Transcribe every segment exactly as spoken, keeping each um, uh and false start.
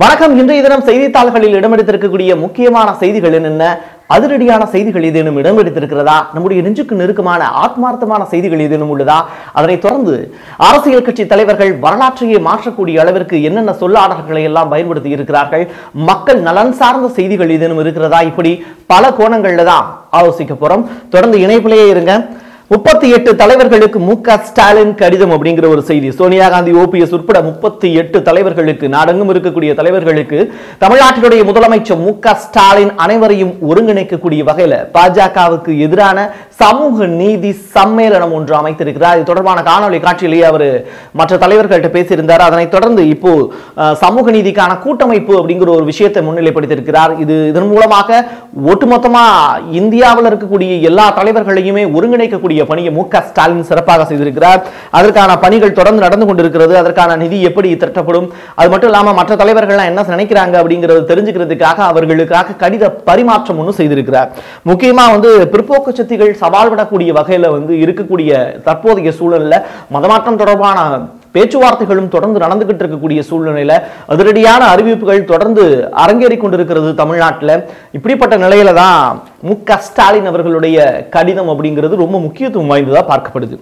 வணக்கம் இன்று இதனம் செய்தித்தாள்களில் இடம்பெற்றிருக்கக்கூடிய முக்கியமான செய்திகள் என்ன அதிரடியான செய்திகள் ஏதேனும் இடம்பெற்றிருக்கிறதா நம்முடைய நெஞ்சுக்கு நெருக்கமான ஆத்மார்த்தமான செய்திகள் ஏதேனும் உள்ளதா அதனை தொடர்ந்து அரசியல் கட்சி தலைவர்கள் வரலாற்றையே மாற்றக்கூடிய அளவிற்கு என்னென்ன சொல்லாடல்களை எல்லாம் பயன்படுத்தி இருக்கிறார்கள் மக்கள் நலன் சார்ந்த செய்திகள் ஏதேனும் இருக்கிறதா இப்படி பல கோணங்கள்ல தான் ஆலோசிக்க போறோம் தொடர்ந்து இணைப்பிலேயே இருங்க முப்பத்தி எட்டு தலைவர்களுக்கு முக ஸ்டாலின் கடிதம் அப்படிங்கற ஒரு செய்தி சோனியா காந்தி ஓபிஎஸ் உட்பட முப்பத்தி எட்டு தலைவர்களுக்கு நாடங்கும் இருக்கக்கூடிய தலைவர்களுக்கு தமிழ்நாட்டினுடைய முதலமைச்சர் முக ஸ்டாலின் அனைவரையும் ஒருங்கிணைக்கக்கூடிய வகையில் பாஜகவுக்கு எதிரான சமூக நீதி சம்மேளனம் ஒன்று அமைத்திருக்கிறார் இது தொடர்பான காணொளி காட்சியிலே அவர் மற்ற தலைவர்கள்ட்ட பேசி இருந்தார் அதனை தொடர்ந்து இப்போ சமூக நீதிக்கான கூட்டமைப்பு அப்படிங்கற ஒரு விஷயத்தை முன்னிலைப்படுத்தியிருக்கிறார் இது இதன் மூலமாக ஒட்டுமொத்தமா இந்தியாவில் இருக்கக்கூடிய எல்லா தலைவர்களையுமே ஒருங்கிணைக்க பணியை முக ஸ்டாலின் சிறப்பாக செய்திருக்கிறார் அதற்கான பணிகள் தொடர்ந்து நடந்து கொண்டிருக்கிறது அதற்கான நிதி எப்படி திரட்டப்படும் அது மட்டும் இல்லாம மற்ற தலைவர்கள் என்ன நினைக்கிறாங்க அப்படிங்கறது தெரிஞ்சுக்கிறதுக்காக அவர்களுக்காக கடித பரிமாற்றம் ஒன்று செய்திருக்கிறார் முக்கியமா வந்து பிற்போக்கு சக்திகள் சவால் விடக்கூடிய வகையில வந்து இருக்கக்கூடிய தற்போதைய சூழல்ல மதமாற்றம் தொடர்பான பேச்சுவார்த்தைகளும் தொடர்ந்து நடந்துகிட்டு இருக்கக்கூடிய சூழ்நிலையில அதிரடியான அறிவிப்புகள் தொடர்ந்து அரங்கேறிக் கொண்டிருக்கிறது தமிழ்நாட்டில் இப்படிப்பட்ட நிலையில தான் முக ஸ்டாலின் அவர்களுடைய கடிதம் அப்படிங்கிறது ரொம்ப முக்கியத்துவம் வாய்ந்ததா பார்க்கப்படுது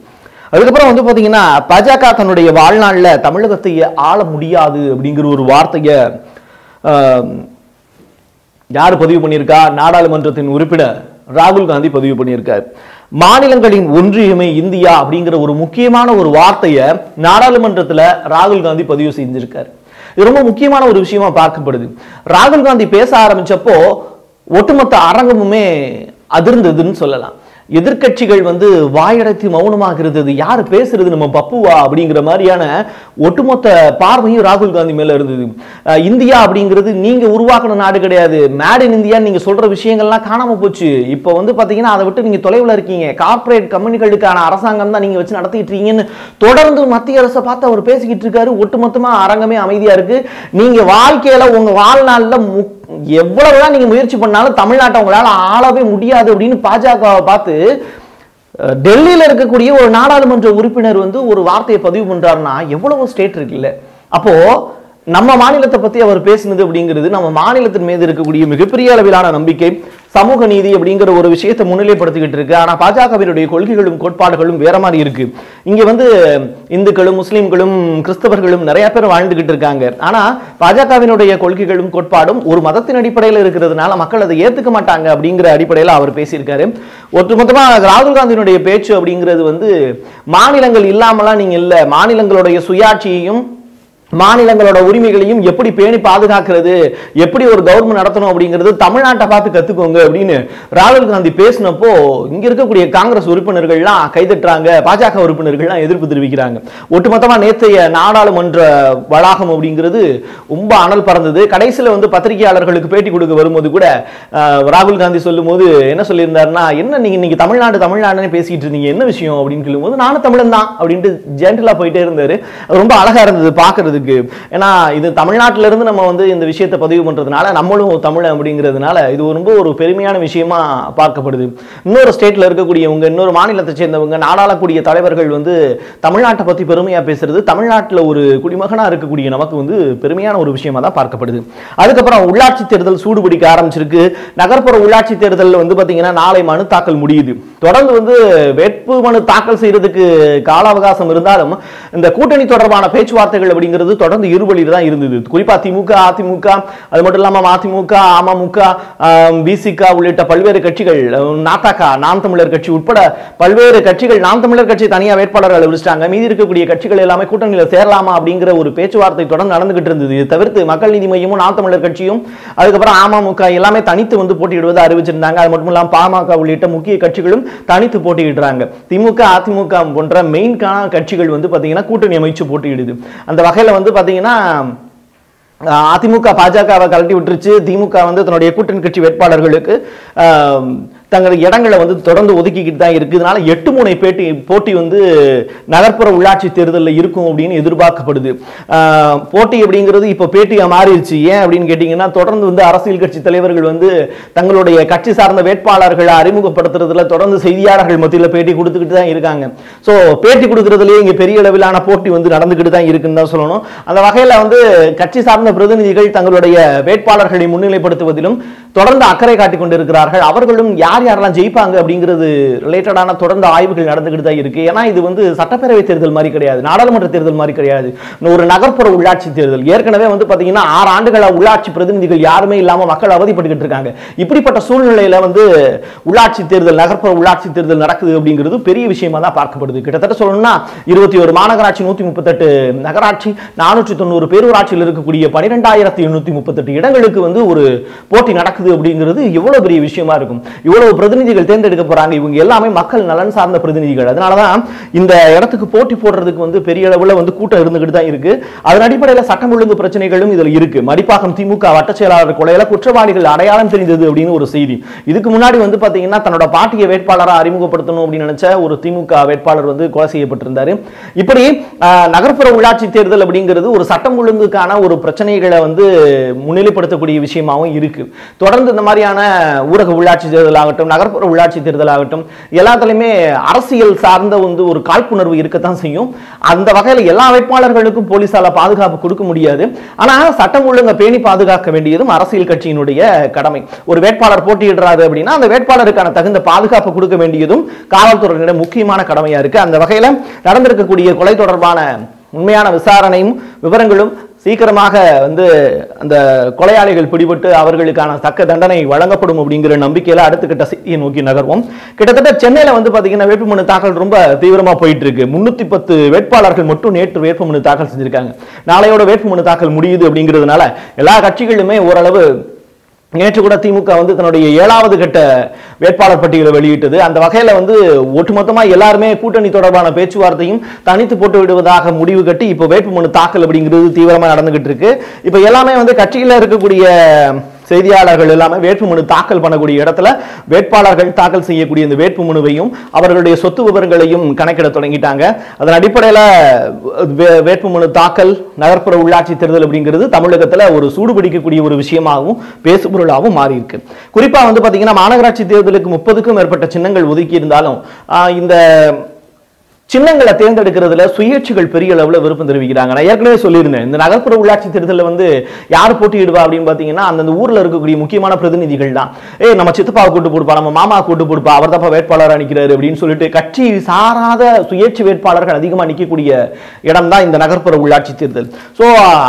அதுக்கப்புறம் வந்து பாத்தீங்கன்னா பாஜக தன்னுடைய வாழ்நாள்ல தமிழகத்தை ஆள முடியாது அப்படிங்கிற ஒரு வார்த்தைய யார் பதிவு பண்ணியிருக்கா நாடாளுமன்றத்தின் உறுப்பினர் ராகுல் காந்தி பதிவு பண்ணியிருக்கார் மாநிலங்களின் ஒன்றியமே இந்தியா அப்படிங்கற ஒரு முக்கியமான ஒரு வார்த்தையை நாடாளுமன்றத்துல ராகுல் காந்தி பதிவு செஞ்சிருக்கார் இது ரொம்ப முக்கியமான ஒரு விஷயமா பார்க்கப்படுது ராகுல் காந்தி பேச ஆரம்பிச்சப்போ ஒட்டுமொத்த அரங்கமுமே அதிர்ந்ததுன்னு சொல்லலாம் எதிர்க்கட்சிகள் வந்து வாயடைத்து மௌனமாக இருந்தது யார் பேசுறது நம்ம பப்புவா அப்படிங்கிற மாதிரியான ஒட்டுமொத்த பார்வையும் ராகுல் காந்தி மேல இருந்தது இந்தியா அப்படிங்கிறது நீங்க உருவாக்கின நாடு கிடையாது மேட் இன் இந்தியா நீங்க சொல்ற விஷயங்கள்லாம் காணாம போச்சு இப்போ வந்து பாத்தீங்கன்னா அதை விட்டு நீங்க தொலைவில் இருக்கீங்க கார்பரேட் கம்பெனிகளுக்கான அரசாங்கம் தான் நீங்க வச்சு நடத்திட்டு இருக்கீங்கன்னு தொடர்ந்து மத்திய அரசை பார்த்து அவர் பேசிக்கிட்டு இருக்காரு ஒட்டுமொத்தமா அரங்கமே அமைதியா இருக்கு நீங்க வாழ்க்கையில உங்க வாழ்நாள்ல எவ்வளவுதான் நீங்க முயற்சி பண்ணாலும் தமிழ்நாட்டை உங்களால ஆளவே முடியாது அப்படின்னு பாஜகவை பார்த்து டெல்லியில இருக்கக்கூடிய ஒரு நாடாளுமன்ற உறுப்பினர் வந்து ஒரு வார்த்தையை பதிவு பண்றாருன்னா எவ்வளவு ஸ்டேட் இருக்குல்ல அப்போ நம்ம மாநிலத்தை பத்தி அவர் பேசினது அப்படிங்கிறது நம்ம மாநிலத்தின் மீது இருக்கக்கூடிய மிகப்பெரிய அளவிலான நம்பிக்கை சமூக நீதி அப்படிங்கிற ஒரு விஷயத்தை முன்னிலைப்படுத்திக்கிட்டு இருக்கு ஆனா பாஜகவினுடைய கொள்கைகளும் கோட்பாடுகளும் வேற மாதிரி இருக்கு இங்க வந்து இந்துக்களும் முஸ்லீம்களும் கிறிஸ்தவர்களும் நிறைய பேர் வாழ்ந்துகிட்டு இருக்காங்க ஆனா பாஜகவினுடைய கொள்கைகளும் கோட்பாடும் ஒரு மதத்தின் அடிப்படையில் இருக்கிறதுனால மக்கள் அதை ஏத்துக்க மாட்டாங்க அப்படிங்கிற அடிப்படையில் அவர் பேசியிருக்காரு ஒட்டுமொத்தமா ராகுல் காந்தியினுடைய பேச்சு அப்படிங்கிறது வந்து மாநிலங்கள் இல்லாமலாம் நீங்க இல்ல மாநிலங்களுடைய சுயாட்சியையும் மாநிலங்களோட உரிமைகளையும் எப்படி பேணி பாதுகாக்கிறது எப்படி ஒரு கவர்மெண்ட் நடத்தணும் அப்படிங்கிறது தமிழ்நாட்டை பார்த்து கத்துக்கோங்க அப்படின்னு ராகுல் காந்தி பேசினப்போ இங்க இருக்கக்கூடிய காங்கிரஸ் உறுப்பினர்கள்லாம் கைதட்டுறாங்க பாஜக உறுப்பினர்கள்லாம் எதிர்ப்பு தெரிவிக்கிறாங்க ஒட்டுமொத்தமா நேற்றைய நாடாளுமன்ற வளாகம் அப்படிங்கிறது ரொம்ப அனல் பறந்தது கடைசியில வந்து பத்திரிகையாளர்களுக்கு பேட்டி கொடுக்க வரும்போது கூட ராகுல் காந்தி சொல்லும் போது என்ன சொல்லியிருந்தாருன்னா என்ன நீங்க இன்னைக்கு தமிழ்நாடு தமிழ்நாடுன்னு பேசிட்டு இருந்தீங்க என்ன விஷயம் அப்படின்னு சொல்லும் போது நானும் தமிழன் தான் அப்படின்ட்டு ஜென்டலா போயிட்டே இருந்தாரு ரொம்ப அழகா இருந்தது பாக்குறது ஏன்னா இது தமிழ்நாட்டில இருந்து நம்ம வந்து இந்த விஷயத்தை பதிவு பண்றதுனால நம்மளும் தமிழ் அப்படிங்கிறதுனால இது ரொம்ப ஒரு பெருமையான விஷயமா பார்க்கப்படுது இன்னொரு ஸ்டேட்ல இருக்கக்கூடியவங்க இன்னொரு மாநிலத்தை சேர்ந்தவங்க நாடாளக்கூடிய தலைவர்கள் வந்து தமிழ்நாட்டை பத்தி பெருமையா பேசுறது தமிழ்நாட்டில் ஒரு குடிமகனா இருக்கக்கூடிய நமக்கு வந்து பெருமையான ஒரு விஷயமா தான் பார்க்கப்படுது அதுக்கப்புறம் உள்ளாட்சி தேர்தல் சூடுபிடிக்க ஆரம்பிச்சிருக்கு நகர்ப்புற உள்ளாட்சி தேர்தல் வந்து பாத்தீங்கன்னா நாளை மனு தாக்கல் முடியுது தொடர்ந்து வந்து வேட்பு மனு தாக்கல் செய்யறதுக்கு கால அவகாசம் இருந்தாலும் இந்த கூட்டணி தொடர்பான பேச்சுவார்த்தைகள் அப்படிங்கிறது தொடர்ந்து இருவழியில தான் இருந்தது குறிப்பா திமுக அதிமுக அது மட்டும் இல்லாம மதிமுக அமமுக பிசிக உள்ளிட்ட பல்வேறு கட்சிகள் நாடாக நாம் தமிழர் கட்சி உட்பட பல்வேறு கட்சிகள் நாம் தமிழர் கட்சி தனியா வேட்பாளர்கள் அறிவிச்சாங்க மீதி இருக்கக்கூடிய கட்சிகள் எல்லாமே கூட்டணியில சேரலாமா அப்படிங்கிற ஒரு பேச்சுவார்த்தை தொடர்ந்து நடந்துகிட்டு இருந்தது தவிர்த்து மக்கள் நீதி மையமும் நாம் தமிழர் கட்சியும் அதுக்கப்புறம் அமமுக எல்லாமே தனித்து வந்து போட்டியிடுவது அறிவிச்சிருந்தாங்க அது மட்டும் இல்லாம பாமக உள்ளிட்ட முக்கிய கட்சிகளும் தனித்து போட்டியிடுறாங்க திமுக அதிமுக போன்ற மெயின் கட்சிகள் வந்து பாத்தீங்கன்னா கூட்டணி அமைச்சு போட்டியிடுது அந்த வகையில வந்து பாத்தீங்கன்னா அதிமுக பாஜகவை கலட்டி விட்டுருச்சு திமுக வந்து தன்னுடைய கூட்டணி கட்சி வேட்பாளர்களுக்கு தங்கள் இடங்களை வந்து தொடர்ந்து ஒதுக்கிக்கிட்டு தான் இருக்குதுனால எட்டு மூணு பேட்டி போட்டி வந்து நகர்ப்புற உள்ளாட்சி தேர்தல்ல இருக்கும் அப்படினு எதிர்பார்க்கப்படுது. போட்டி அப்படிங்கிறது இப்ப பேட்டியா மாறிடுச்சு. ஏன் அப்படினு கேட்டிங்கனா தொடர்ந்து வந்து அரசியல் கட்சி தலைவர்கள் வந்து தங்களுடைய கட்சி சார்ந்த வேட்பாளர்களை அறிமுகப்படுத்துறதுல தொடர்ந்து செய்தியாளர்கள் மத்தியில பேட்டி கொடுத்துக்கிட்டு தான் இருக்காங்க. சோ பேட்டி கொடுக்கிறதுலயே இங்க பெரிய அளவிலான போட்டி வந்து நடந்துக்கிட்டு தான் இருக்குன்னு தான் சொல்லணும். அந்த வகையில வந்து கட்சி சார்ந்த பிரதிநிதிகள் தங்களுடைய வேட்பாளர்களை முன்னிலைப்படுத்துவதிலும் தொடர்ந்து அக்கறை காட்டி கொண்டிருக்கிறார்கள். அவர்களும் யார் யாரெல்லாம் ஜெயிப்பாங்க அப்படிங்கிறது ரிலேட்டடான தொடர்ந்து ஆய்வுகள் நடந்துக்கிட்டு தான் இருக்கு. ஏன்னா இது வந்து சட்டப்பேரவை தேர்தல் மாதிரி கிடையாது, நாடாளுமன்ற தேர்தல் மாதிரி கிடையாது, ஒரு நகர்ப்புற உள்ளாட்சி தேர்தல். ஏற்கனவே வந்து பாத்தீங்கன்னா ஆறு ஆண்டுகளா உள்ளாட்சி பிரதிநிதிகள் யாருமே இல்லாம மக்கள் அவதிப்பட்டுக்கிட்டு இருக்காங்க. இப்படிப்பட்ட சூழ்நிலையில வந்து உள்ளாட்சி தேர்தல், நகர்ப்புற உள்ளாட்சி தேர்தல் நடக்குது அப்படிங்கிறது பெரிய விஷயமா தான் பார்க்கப்படுது. கிட்டத்தட்ட சொல்லணும்னா இருபத்தி ஒரு மாநகராட்சி, நூத்தி முப்பத்தி எட்டு நகராட்சி, நானூற்றி தொண்ணூறு பேரூராட்சியில் இருக்கக்கூடிய பன்னிரெண்டாயிரத்தி எண்ணூத்தி முப்பத்தி எட்டு இடங்களுக்கு வந்து ஒரு போட்டி நடக்குது அப்படிங்கிறது இவ்வளவு பெரிய விஷயமா இருக்கும். இவ்வளவு பிரதிநிதிகள் தேர்ந்தெடுக்க போறாங்க. இவங்க எல்லாமே மக்கள் நலன் சார்ந்த பிரதிநிதிகள். அதனாலதான் இந்த இடத்துக்கு போட்டி போடுறதுக்கு வந்து பெரிய அளவுல வந்து கூட்டம் இருந்துகிட்டு தான் இருக்கு. அதன் அடிப்படையில் சட்டம் ஒழுங்கு பிரச்சனைகளும் இதுல இருக்கு. மடிப்பாக்கம் திமுக வட்ட செயலாளர் கொலையில குற்றவாளிகள் அடையாளம் தெரிந்தது அப்படின்னு ஒரு செய்தி. இதுக்கு முன்னாடி வந்து பாத்தீங்கன்னா தன்னோட பாட்டிய வேட்பாளராக அறிமுகப்படுத்தணும் அப்படின்னு நினைச்ச ஒரு திமுக வேட்பாளர் வந்து கொலை செய்யப்பட்டிருந்தாரு. இப்படி நகர்ப்புற உள்ளாட்சி தேர்தல் அப்படிங்கிறது ஒரு சட்டம் ஒழுங்குக்கான ஒரு பிரச்சனைகளை வந்து முன்னிலைப்படுத்தக்கூடிய விஷயமாவும் இருக்கு. தொடர்ந்து இந்த மாதிரியான ஊரக உள்ளாட்சி தேர்தல் ஆகட்டும், நகர்ப்புற உள்ளாட்சி தேர்தல் ஆகட்டும், எல்லாத்துலையுமே அரசியல் சார்ந்த வந்து ஒரு காழ்ப்புணர்வு இருக்கத்தான் செய்யும். அந்த வகையில் எல்லா வேட்பாளர்களுக்கும் போலீஸால பாதுகாப்பு கொடுக்க முடியாது. ஆனால் சட்டம் ஒழுங்கை பேணி பாதுகாக்க வேண்டியதும் அரசியல் கட்சியினுடைய கடமை. ஒரு வேட்பாளர் போட்டியிடுறாரு அப்படின்னா அந்த வேட்பாளருக்கான தகுந்த பாதுகாப்பு கொடுக்க வேண்டியதும் காவல்துறையினுடைய முக்கியமான கடமையா இருக்கு. அந்த வகையில் நடந்திருக்கக்கூடிய கொலை தொடர்பான உண்மையான விசாரணையும் விவரங்களும் சீக்கிரமாக வந்து அந்த கொலையாளிகள் பிடிபட்டு அவர்களுக்கான தக்க தண்டனை வழங்கப்படும் அப்படிங்கிற நம்பிக்கையில் அடுத்துக்கிட்ட செய்தியை நோக்கி நகர்வோம். கிட்டத்தட்ட சென்னையில் வந்து பார்த்தீங்கன்னா வேட்புமனு தாக்கல் ரொம்ப தீவிரமாக போயிட்டு இருக்கு. முன்னூற்றி பத்து வேட்பாளர்கள் மட்டும் நேற்று வேட்புமனு தாக்கல் செஞ்சிருக்காங்க. நாளையோட வேட்புமனு தாக்கல் முடியுது அப்படிங்கிறதுனால எல்லா கட்சிகளுமே ஓரளவு நேற்று கூட திமுக வந்து தன்னுடைய ஏழாவது கட்ட வேட்பாளர் பட்டியலை வெளியிட்டது. அந்த வகையில் வந்து ஒட்டுமொத்தமாக எல்லாருமே கூட்டணி தொடர்பான பேச்சுவார்த்தையும் தனித்து போட்டு விடுவதாக முடிவு கட்டி இப்போ வேட்புமனு தாக்கல் அப்படிங்கிறது தீவிரமாக நடந்துகிட்டு இருக்கு. இப்போ எல்லாமே வந்து கட்சியில் இருக்கக்கூடிய செய்தியாளர்கள் எல்லாமே வேட்புமனு தாக்கல் பண்ணக்கூடிய இடத்துல வேட்பாளர்கள் தாக்கல் செய்யக்கூடிய இந்த வேட்புமனுவையும் அவர்களுடைய சொத்து விவரங்களையும் கணக்கிட தொடங்கிட்டாங்க. அதன் அடிப்படையில் வேட்புமனு தாக்கல், நகர்ப்புற உள்ளாட்சி தேர்தல் அப்படிங்கிறது தமிழகத்தில் ஒரு சூடுபிடிக்கக்கூடிய ஒரு விஷயமாகவும் பேசுபொருளாகவும் மாறி இருக்கு. குறிப்பாக வந்து பார்த்தீங்கன்னா மாநகராட்சி தேர்தலுக்கு முப்பதுக்கும் மேற்பட்ட சின்னங்கள் ஒதுக்கி இருந்தாலும் இந்த சின்னங்களை தேர்ந்தெடுக்கிறதுல சுயேட்சைகள் பெரிய அளவில் விருப்பம் தெரிவிக்கிறாங்க. நான் ஏற்கனவே சொல்லியிருந்தேன், இந்த நகர்ப்புற உள்ளாட்சி தேர்தலில் வந்து யார் போட்டியிடுவா அப்படின்னு பார்த்தீங்கன்னா அந்தந்த ஊரில் இருக்கக்கூடிய முக்கியமான பிரதிநிதிகள் தான். ஏ நம்ம சித்தப்பாவை கூட்டு போடுப்பா, நம்ம மாமா கூட்டு போடுப்பா, அவர் தப்பா வேட்பாளராக நிற்கிறாரு அப்படின்னு சொல்லிட்டு கட்சி சாராத சுயேட்சை வேட்பாளர்கள் அதிகமாக நிற்கக்கூடிய இடம் தான் இந்த நகர்ப்புற உள்ளாட்சி தேர்தல். ஸோ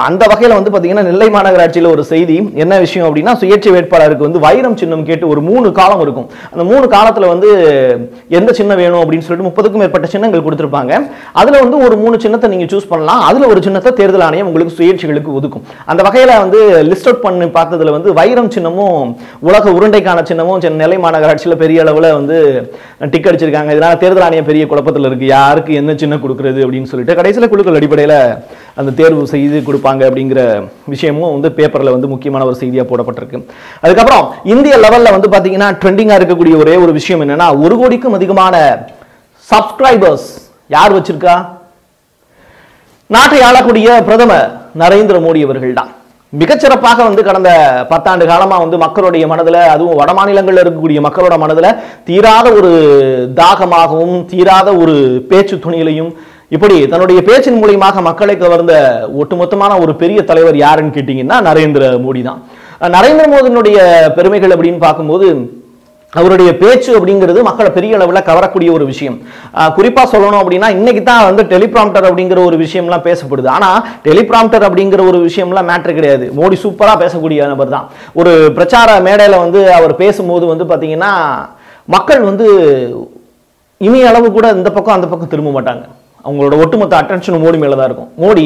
அந்த வகையில் வந்து பார்த்தீங்கன்னா நெல்லை மாநகராட்சியில் ஒரு செய்தி என்ன விஷயம் அப்படின்னா சுயேட்சை வேட்பாளருக்கு வந்து வைரம் சின்னம் கேட்டு ஒரு மூணு காலம் இருக்கும். அந்த மூணு காலத்தில் வந்து எந்த சின்னம் வேணும் அப்படின்னு சொல்லிட்டு முப்பதுக்கும் மேற்பட்ட சின்னங்கள் கொடுத்திருப்பாங்க. அதுல வந்து ஒரு மூணு சின்னத்தை நீங்க சூஸ் பண்ணலாம். அதுல ஒரு சின்னத்தை தேர்தல் ஆணையம் உங்களுக்கு சுயேட்சைகளுக்கு ஒதுக்கும். அந்த வகையில வந்து லிஸ்ட் அவுட் பண்ணி பார்த்ததுல வந்து வைரம் சின்னமும் உலக உருண்டைக்கான சின்னமும் நெல்லை மாநகராட்சியில் பெரிய அளவில் வந்து டிக் அடிச்சிருக்காங்க. இதனால தேர்தல் ஆணையம் பெரிய குழப்பத்தில் இருக்கு, யாருக்கு என்ன சின்னம் கொடுக்குறது அப்படின்னு சொல்லிட்டு கடைசியில் குழுக்கள் அடிப்படையில் அந்த தேர்வு செய்து கொடுப்பாங்க அப்படிங்கிற விஷயமும் வந்து பேப்பரில் வந்து முக்கியமான ஒரு செய்தியாக போடப்பட்டிருக்கு. அதுக்கப்புறம் இந்திய லெவலில் வந்து பார்த்தீங்கன்னா ட்ரெண்டிங்காக இருக்கக்கூடிய ஒரே ஒரு விஷயம் என்னன்னா ஒரு கோடிக்கும் அதிகமான Subscribers யார் வச்சிருக்கா? நாட்டை ஆளக்கூடிய பிரதமர் நரேந்திர மோடி அவர்கள் தான் மிகச்சிறப்பாக வந்து கடந்த பத்தாண்டு காலமா வந்து மக்களுடைய மனதில், அதுவும் வட மாநிலங்களில் இருக்கக்கூடிய மக்களோட மனதில் தீராத ஒரு தாகமாகவும் தீராத ஒரு பேச்சு துணியிலையும் இப்படி தன்னுடைய பேச்சின் மூலியமாக மக்களை கவர்ந்த ஒட்டுமொத்தமான ஒரு பெரிய தலைவர் யாருன்னு கேட்டீங்கன்னா நரேந்திர மோடி தான். நரேந்திர மோடியினுடைய பெருமைகள் அப்படின்னு பார்க்கும்போது அவருடைய பேச்சு அப்படிங்கிறது மக்களை பெரிய அளவில் கவரக்கூடிய ஒரு விஷயம். குறிப்பாக சொல்லணும் அப்படின்னா இன்னைக்கு தான் வந்து டெலிபிராம்டர் அப்படிங்கிற ஒரு விஷயம்லாம் பேசப்படுது. ஆனால் டெலிபிராம்டர் அப்படிங்கிற ஒரு விஷயம்லாம் மேட்ரு கிடையாது. மோடி சூப்பராக பேசக்கூடிய நபர் தான். ஒரு பிரச்சார மேடையில் வந்து அவர் பேசும்போது வந்து பார்த்தீங்கன்னா மக்கள் வந்து இனி அளவு கூட இந்த பக்கம் அந்த பக்கம் திரும்ப மாட்டாங்க. அவங்களோட ஒட்டுமொத்த அட்டென்ஷன் மோடி மேலே தான் இருக்கும். மோடி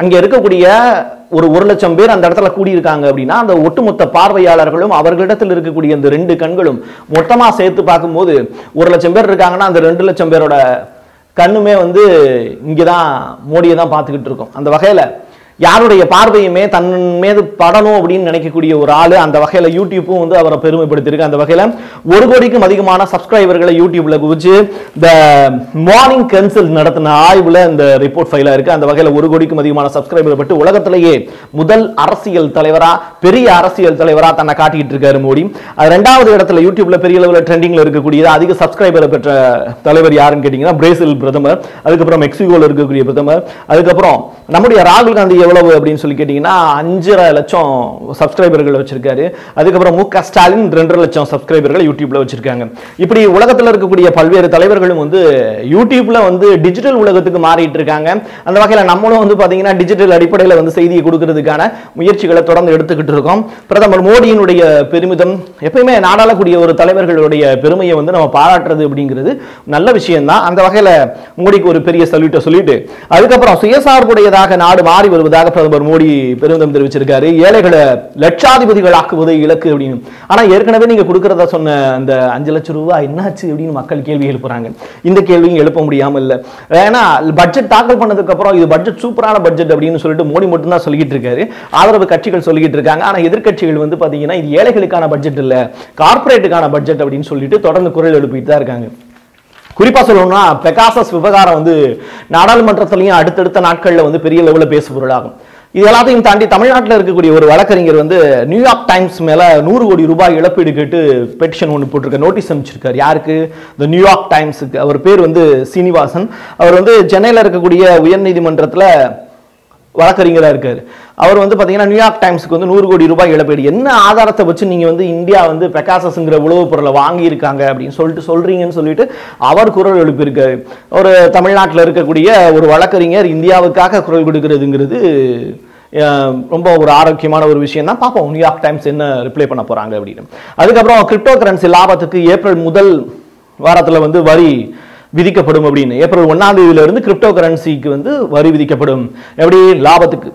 அங்கே இருக்கக்கூடிய ஒரு ஒரு லட்சம் பேர் அந்த இடத்துல கூடியிருக்காங்க அப்படின்னா அந்த ஒட்டுமொத்த பார்வையாளர்களும் அவர்களிடத்தில் இருக்கக்கூடிய அந்த ரெண்டு கண்களும் மொத்தமாக சேர்த்து பார்க்கும்போது ஒரு லட்சம் பேர் இருக்காங்கன்னா அந்த ரெண்டு லட்சம் பேரோட கண்ணுமே வந்து இங்கே தான் மோடியை தான் பார்த்துக்கிட்டு இருக்கோம். அந்த வகையில் யாருடைய பார்வையுமே தன் மீது படணும் அப்படினு நினைக்கக்கூடிய ஒரு ஆளு அந்த வகையில யூடியூப்பும் வந்து அவரை பெருமைப்படுத்திருக்கு அந்த வகையில ஒரு கோடிக்கும் அதிகமான சப்ஸ்கிரைபர்களை யூடியூப்ல குவிச்சு தி மார்னிங் கன்சல்ட் நடத்தின ஆய்வுல இந்த ரிப்போர்ட் ஃபைலா இருக்கு அந்த வகையில ஒரு கோடிக்கும் அதிகமான சப்ஸ்கிரைபர் பட்டு உலகத்திலேயே முதல் அரசியல் தலைவரா பெரிய அரசியல் தலைவரா தன்னை காட்டிட்டு இருக்காரு மோடி இரண்டாவது இடத்துல யூடியூப்ல பெரிய லெவல்ல ட்ரெண்டிங்ல இருக்க கூடிய அதிக சப்ஸ்கிரைபரை பெற்ற தலைவர் யாருன்னு கேட்டிங்கனா பிரேசில் பிரதமர் அதுக்கு அப்புறம் மெக்சிகோல இருக்க கூடிய பிரதமர் அதுக்கு அப்புறம் நம்முடைய ராகுல் காந்தி எவ்வளவு அப்படினு சொல்லி கேட்டிங்கனா ஐந்து லட்சம் சப்ஸ்கிரைபர்கள் வச்சிருக்காரு அதுக்கு அப்புறம் முக ஸ்டாலின் இரண்டு லட்சம் சப்ஸ்கிரைபர்கள் யூடியூப்ல வச்சிருக்காங்க இப்படி உலகத்துல இருக்க கூடிய பல்வேறு தலைவர்களும் வந்து யூடியூப்ல வந்து டிஜிட்டல் உலகத்துக்கு மாறிட்டு இருக்காங்க அந்த வகையில நம்மளும் வந்து பாத்தீங்கன்னா டிஜிட்டல் அடிப்படையில வந்து செய்தியை கொடுக்கிறதுக்கான முயற்சிகளை தொடர்ந்து எடுத்துக்கிட்டு இருக்கோம் பிரதமர் மோடியினுடைய பெருமிதம் எப்பவுமே நாடாளக்கூடிய ஒரு தலைவர்களுடைய பெருமையை வந்து நம்ம பாராட்டுறது அப்படிங்கிறது நல்ல விஷயம் தான் அந்த வகையில மோடிக்கு ஒரு பெரிய சல்யூட் சொல்லிட்டு அதுக்கு அப்புறம் சுயசார்புடையதாக நாடு மாறி வருவதாக பிரதமர் மோடி பெருமிதம் தெரிவிச்சிருக்காரு ஏழைகளை லட்சாதிபதிகளாக்குவதே இலக்கு அப்படினு ஆனா ஏற்கனவே நீங்க கொடுக்கிறதா சொன்ன அந்த அஞ்சு லட்சம் ரூபாய் என்னாச்சு அப்படினு மக்கள் கேள்வி எழுப்புறாங்க இந்த கேள்வியும் எழுப்ப முடியாம இல்ல ஏனா பட்ஜெட் தாக்கல் பண்ணதுக்கு அப்புறம் இது பட்ஜெட் சூப்பரான பட்ஜெட் அப்படினு சொல்லிட்டு மோடி மட்டும் தான் சொல்லிட்டு இருக்காரு ஆதரவு கட்சிகள் சொல்லிட்டு இருக்காங்க ஆனா எதிர்க்கட்சிகள் வந்து பாத்தீங்கன்னா இது ஏழைகளுக்கான பட்ஜெட் இல்ல கார்ப்பரேட்டுக்கான பட்ஜெட் அப்படினு சொல்லிட்டு தொடர்ந்து குரல் எழுப்பிட்டு தான் இருக்காங்க குறிப்பா சொல்லணும்னா பெகாசஸ் விவகாரம் வந்து நாடாளுமன்றத்திலையும் அடுத்தடுத்த நாட்கள்ல வந்து பெரிய லெவல்ல பேசுபொருளாகும் இது எல்லாத்தையும் தாண்டி தமிழ்நாட்டில் இருக்கக்கூடிய ஒரு வழக்கறிஞர் வந்து நியூயார்க் டைம்ஸ் மேல நூறு கோடி ரூபாய் இழப்பீடு கேட்டு பெட்டிஷன் ஒன்று போட்டிருக்க நோட்டீஸ் அனுப்பிச்சிருக்காரு யாருக்கு இந்த நியூயார்க் டைம்ஸுக்கு அவர் பேர் வந்து சீனிவாசன் அவர் வந்து சென்னையில் இருக்கக்கூடிய உயர்நீதிமன்றத்தில் வழக்கறிஞராக இருக்காரு அவர் வந்து பாத்தீங்கன்னா நியூயார்க் டைம்ஸ்க்கு வந்து நூறு கோடி ரூபாய் இழப்பீடு என்ன ஆதாரத்தை வச்சு நீங்க வந்து இந்தியா வந்து பெகாசஸ்ங்கிற உளவு பொருளை வாங்கி இருக்காங்க அப்படின்னு சொல்லிட்டு சொல்றீங்கன்னு சொல்லிட்டு அவர் குரல் எழுப்பியிருக்காரு ஒரு தமிழ்நாட்டில் இருக்கக்கூடிய ஒரு வழக்கறிஞர் இந்தியாவுக்காக குரல் கொடுக்கிறதுங்கிறது ரொம்ப ஒரு ஆரோக்கியமான ஒரு விஷயம் தான் பார்ப்போம் நியூயார்க் டைம்ஸ் என்ன ரிப்ளை பண்ண போறாங்க அப்படின்னு அதுக்கப்புறம் கிரிப்டோ கரன்சி லாபத்துக்கு ஏப்ரல் முதல் வாரத்தில் வந்து வரி விதிக்கப்படும் அப்படின்னு ஏப்ரல் ஒன்னாம் தேதியிலிருந்து கிரிப்டோ கரன்சிக்கு வந்து வரி விதிக்கப்படும் எப்படி லாபத்துக்கு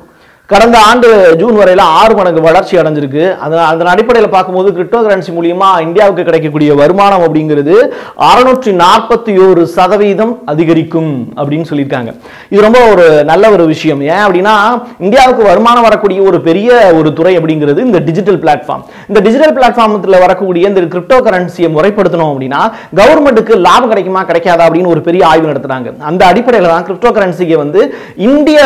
கடந்த ஆண்டு ஜூன் வரையில ஆறு மடங்கு வளர்ச்சி அடைஞ்சிருக்கு அதன் அடிப்படையில் பார்க்கும்போது கிரிப்டோ கரன்சி மூலியமா இந்தியாவுக்கு கிடைக்கக்கூடிய வருமானம் அப்படிங்கிறது அறுநூற்றி நாற்பத்தி ஒரு சதவீதம் அதிகரிக்கும் அப்படின்னு சொல்லியிருக்காங்க இது ரொம்ப ஒரு நல்ல ஒரு விஷயம் ஏன் அப்படின்னா இந்தியாவுக்கு வருமானம் வரக்கூடிய ஒரு பெரிய ஒரு துறை அப்படிங்கிறது இந்த டிஜிட்டல் பிளாட்ஃபார்ம் இந்த டிஜிட்டல் பிளாட்ஃபார்மத்தில் வரக்கூடிய இந்த கிரிப்டோ கரன்சியை முறைப்படுத்தணும் அப்படின்னா கவர்மெண்ட்டுக்கு லாபம் கிடைக்குமா கிடைக்காதா அப்படின்னு ஒரு பெரிய ஆய்வு நடத்துறாங்க அந்த அடிப்படையில் தான் கிரிப்டோ கரன்சிக்கு வந்து இந்திய